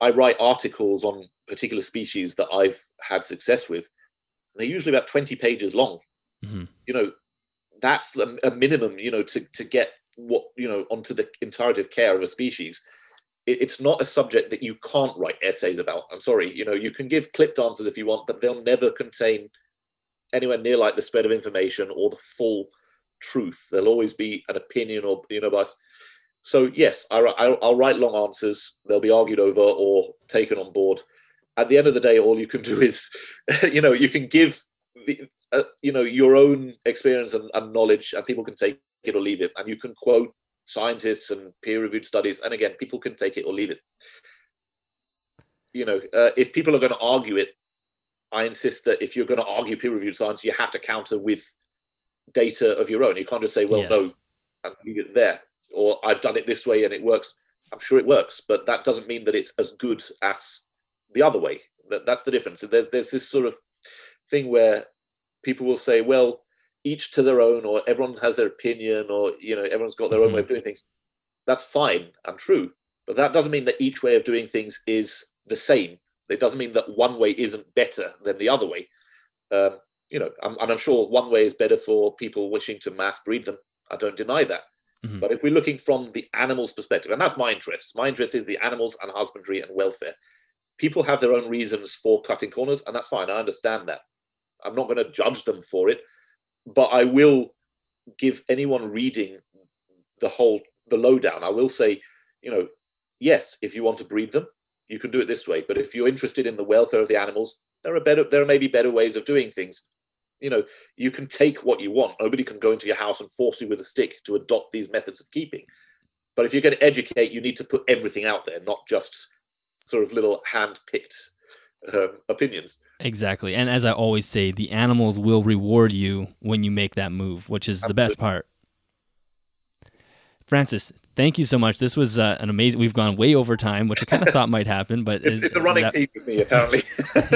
I write articles on particular species that I've had success with. They're usually about twenty pages long. Mm-hmm. You know, that's a minimum, you know, to, to get what, you know, onto the entirety of care of a species. It, it's not a subject that you can't write essays about. I'm sorry, you know, you can give clipped answers if you want, but they'll never contain anywhere near like the spread of information or the full truth. There'll always be an opinion or, you know, by us. So yes, I, I, I'll write long answers. They'll be argued over or taken on board. At the end of the day, all you can do is, you know, you can give, the, uh, you know, your own experience and, and knowledge, and people can take it or leave it. And you can quote scientists and peer-reviewed studies. And again, people can take it or leave it. You know, uh, if people are going to argue it, I insist that if you're going to argue peer-reviewed science, you have to counter with data of your own. You can't just say, well, yes. no, and leave it there. Or I've done it this way and it works. I'm sure it works, but that doesn't mean that it's as good as the other way. That, that's the difference. So there's, there's this sort of thing where people will say, well, each to their own, or everyone has their opinion, or, you know, everyone's got their mm-hmm. own way of doing things. That's fine and true, but that doesn't mean that each way of doing things is the same. It doesn't mean that one way isn't better than the other way. Um, you know, I'm, and I'm sure one way is better for people wishing to mass breed them. I don't deny that. Mm-hmm. But if we're looking from the animal's perspective, and that's my interest, my interest is the animals and husbandry and welfare. People have their own reasons for cutting corners, and that's fine. I understand that. I'm not going to judge them for it, but I will give anyone reading the whole, the lowdown. I will say, you know, yes, if you want to breed them, you can do it this way. But if you're interested in the welfare of the animals, there are better, there are maybe better ways of doing things. You know, you can take what you want. Nobody can go into your house and force you with a stick to adopt these methods of keeping. But if you're going to educate, you need to put everything out there, not just sort of little hand-picked um, opinions. Exactly. And as I always say, the animals will reward you when you make that move, which is Absolutely. The best part. Francis, thank you so much. This was uh, an amazing, we've gone way over time, which I kind of thought might happen, but it's, it's a running that, theme with me, apparently.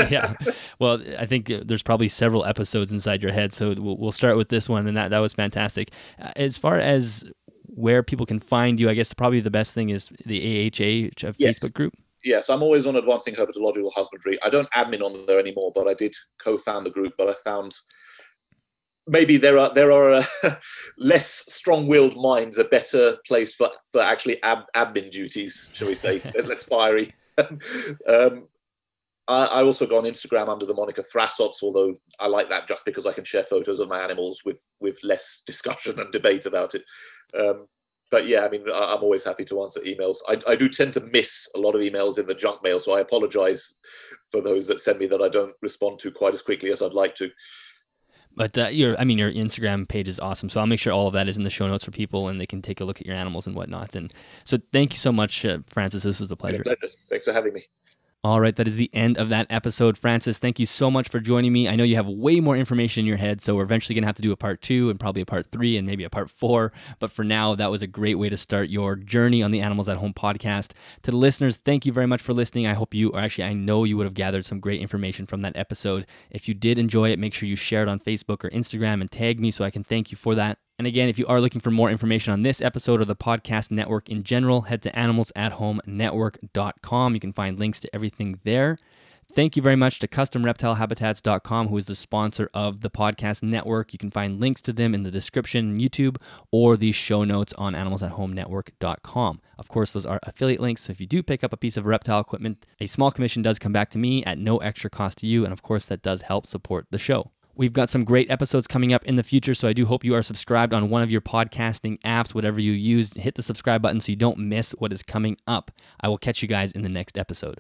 Yeah. Well, I think there's probably several episodes inside your head. So we'll, we'll start with this one. And that, that was fantastic. As far as where people can find you, I guess probably the best thing is the A H A yes. Facebook group. Yes. I'm always on Advancing Herpetological Husbandry. I don't admin on there anymore, but I did co-found the group, but I found maybe there are there are uh, less strong-willed minds, a better place for, for actually ab, admin duties, shall we say, less fiery. um, I, I also go on Instagram under the moniker Thrasops, although I like that just because I can share photos of my animals with, with less discussion and debate about it. Um, but yeah, I mean, I, I'm always happy to answer emails. I, I do tend to miss a lot of emails in the junk mail, so I apologise for those that send me that I don't respond to quite as quickly as I'd like to. But uh, your, I mean, your Instagram page is awesome. So I'll make sure all of that is in the show notes for people, and they can take a look at your animals and whatnot. And so thank you so much, uh, Francis. This was a pleasure. A pleasure. Thanks for having me. All right. That is the end of that episode. Francis, thank you so much for joining me. I know you have way more information in your head, so we're eventually going to have to do a part two and probably a part three and maybe a part four. But for now, that was a great way to start your journey on the Animals at Home podcast. To the listeners, thank you very much for listening. I hope you, or actually I know you would have gathered some great information from that episode. If you did enjoy it, make sure you share it on Facebook or Instagram and tag me so I can thank you for that. And again, if you are looking for more information on this episode or the podcast network in general, head to animals at home network dot com. You can find links to everything there. Thank you very much to custom reptile habitats dot com, who is the sponsor of the podcast network. You can find links to them in the description, YouTube, or the show notes on animals at home network dot com. Of course, those are affiliate links, so if you do pick up a piece of reptile equipment, a small commission does come back to me at no extra cost to you, and of course, that does help support the show. We've got some great episodes coming up in the future, so I do hope you are subscribed on one of your podcasting apps, whatever you use. Hit the subscribe button so you don't miss what is coming up. I will catch you guys in the next episode.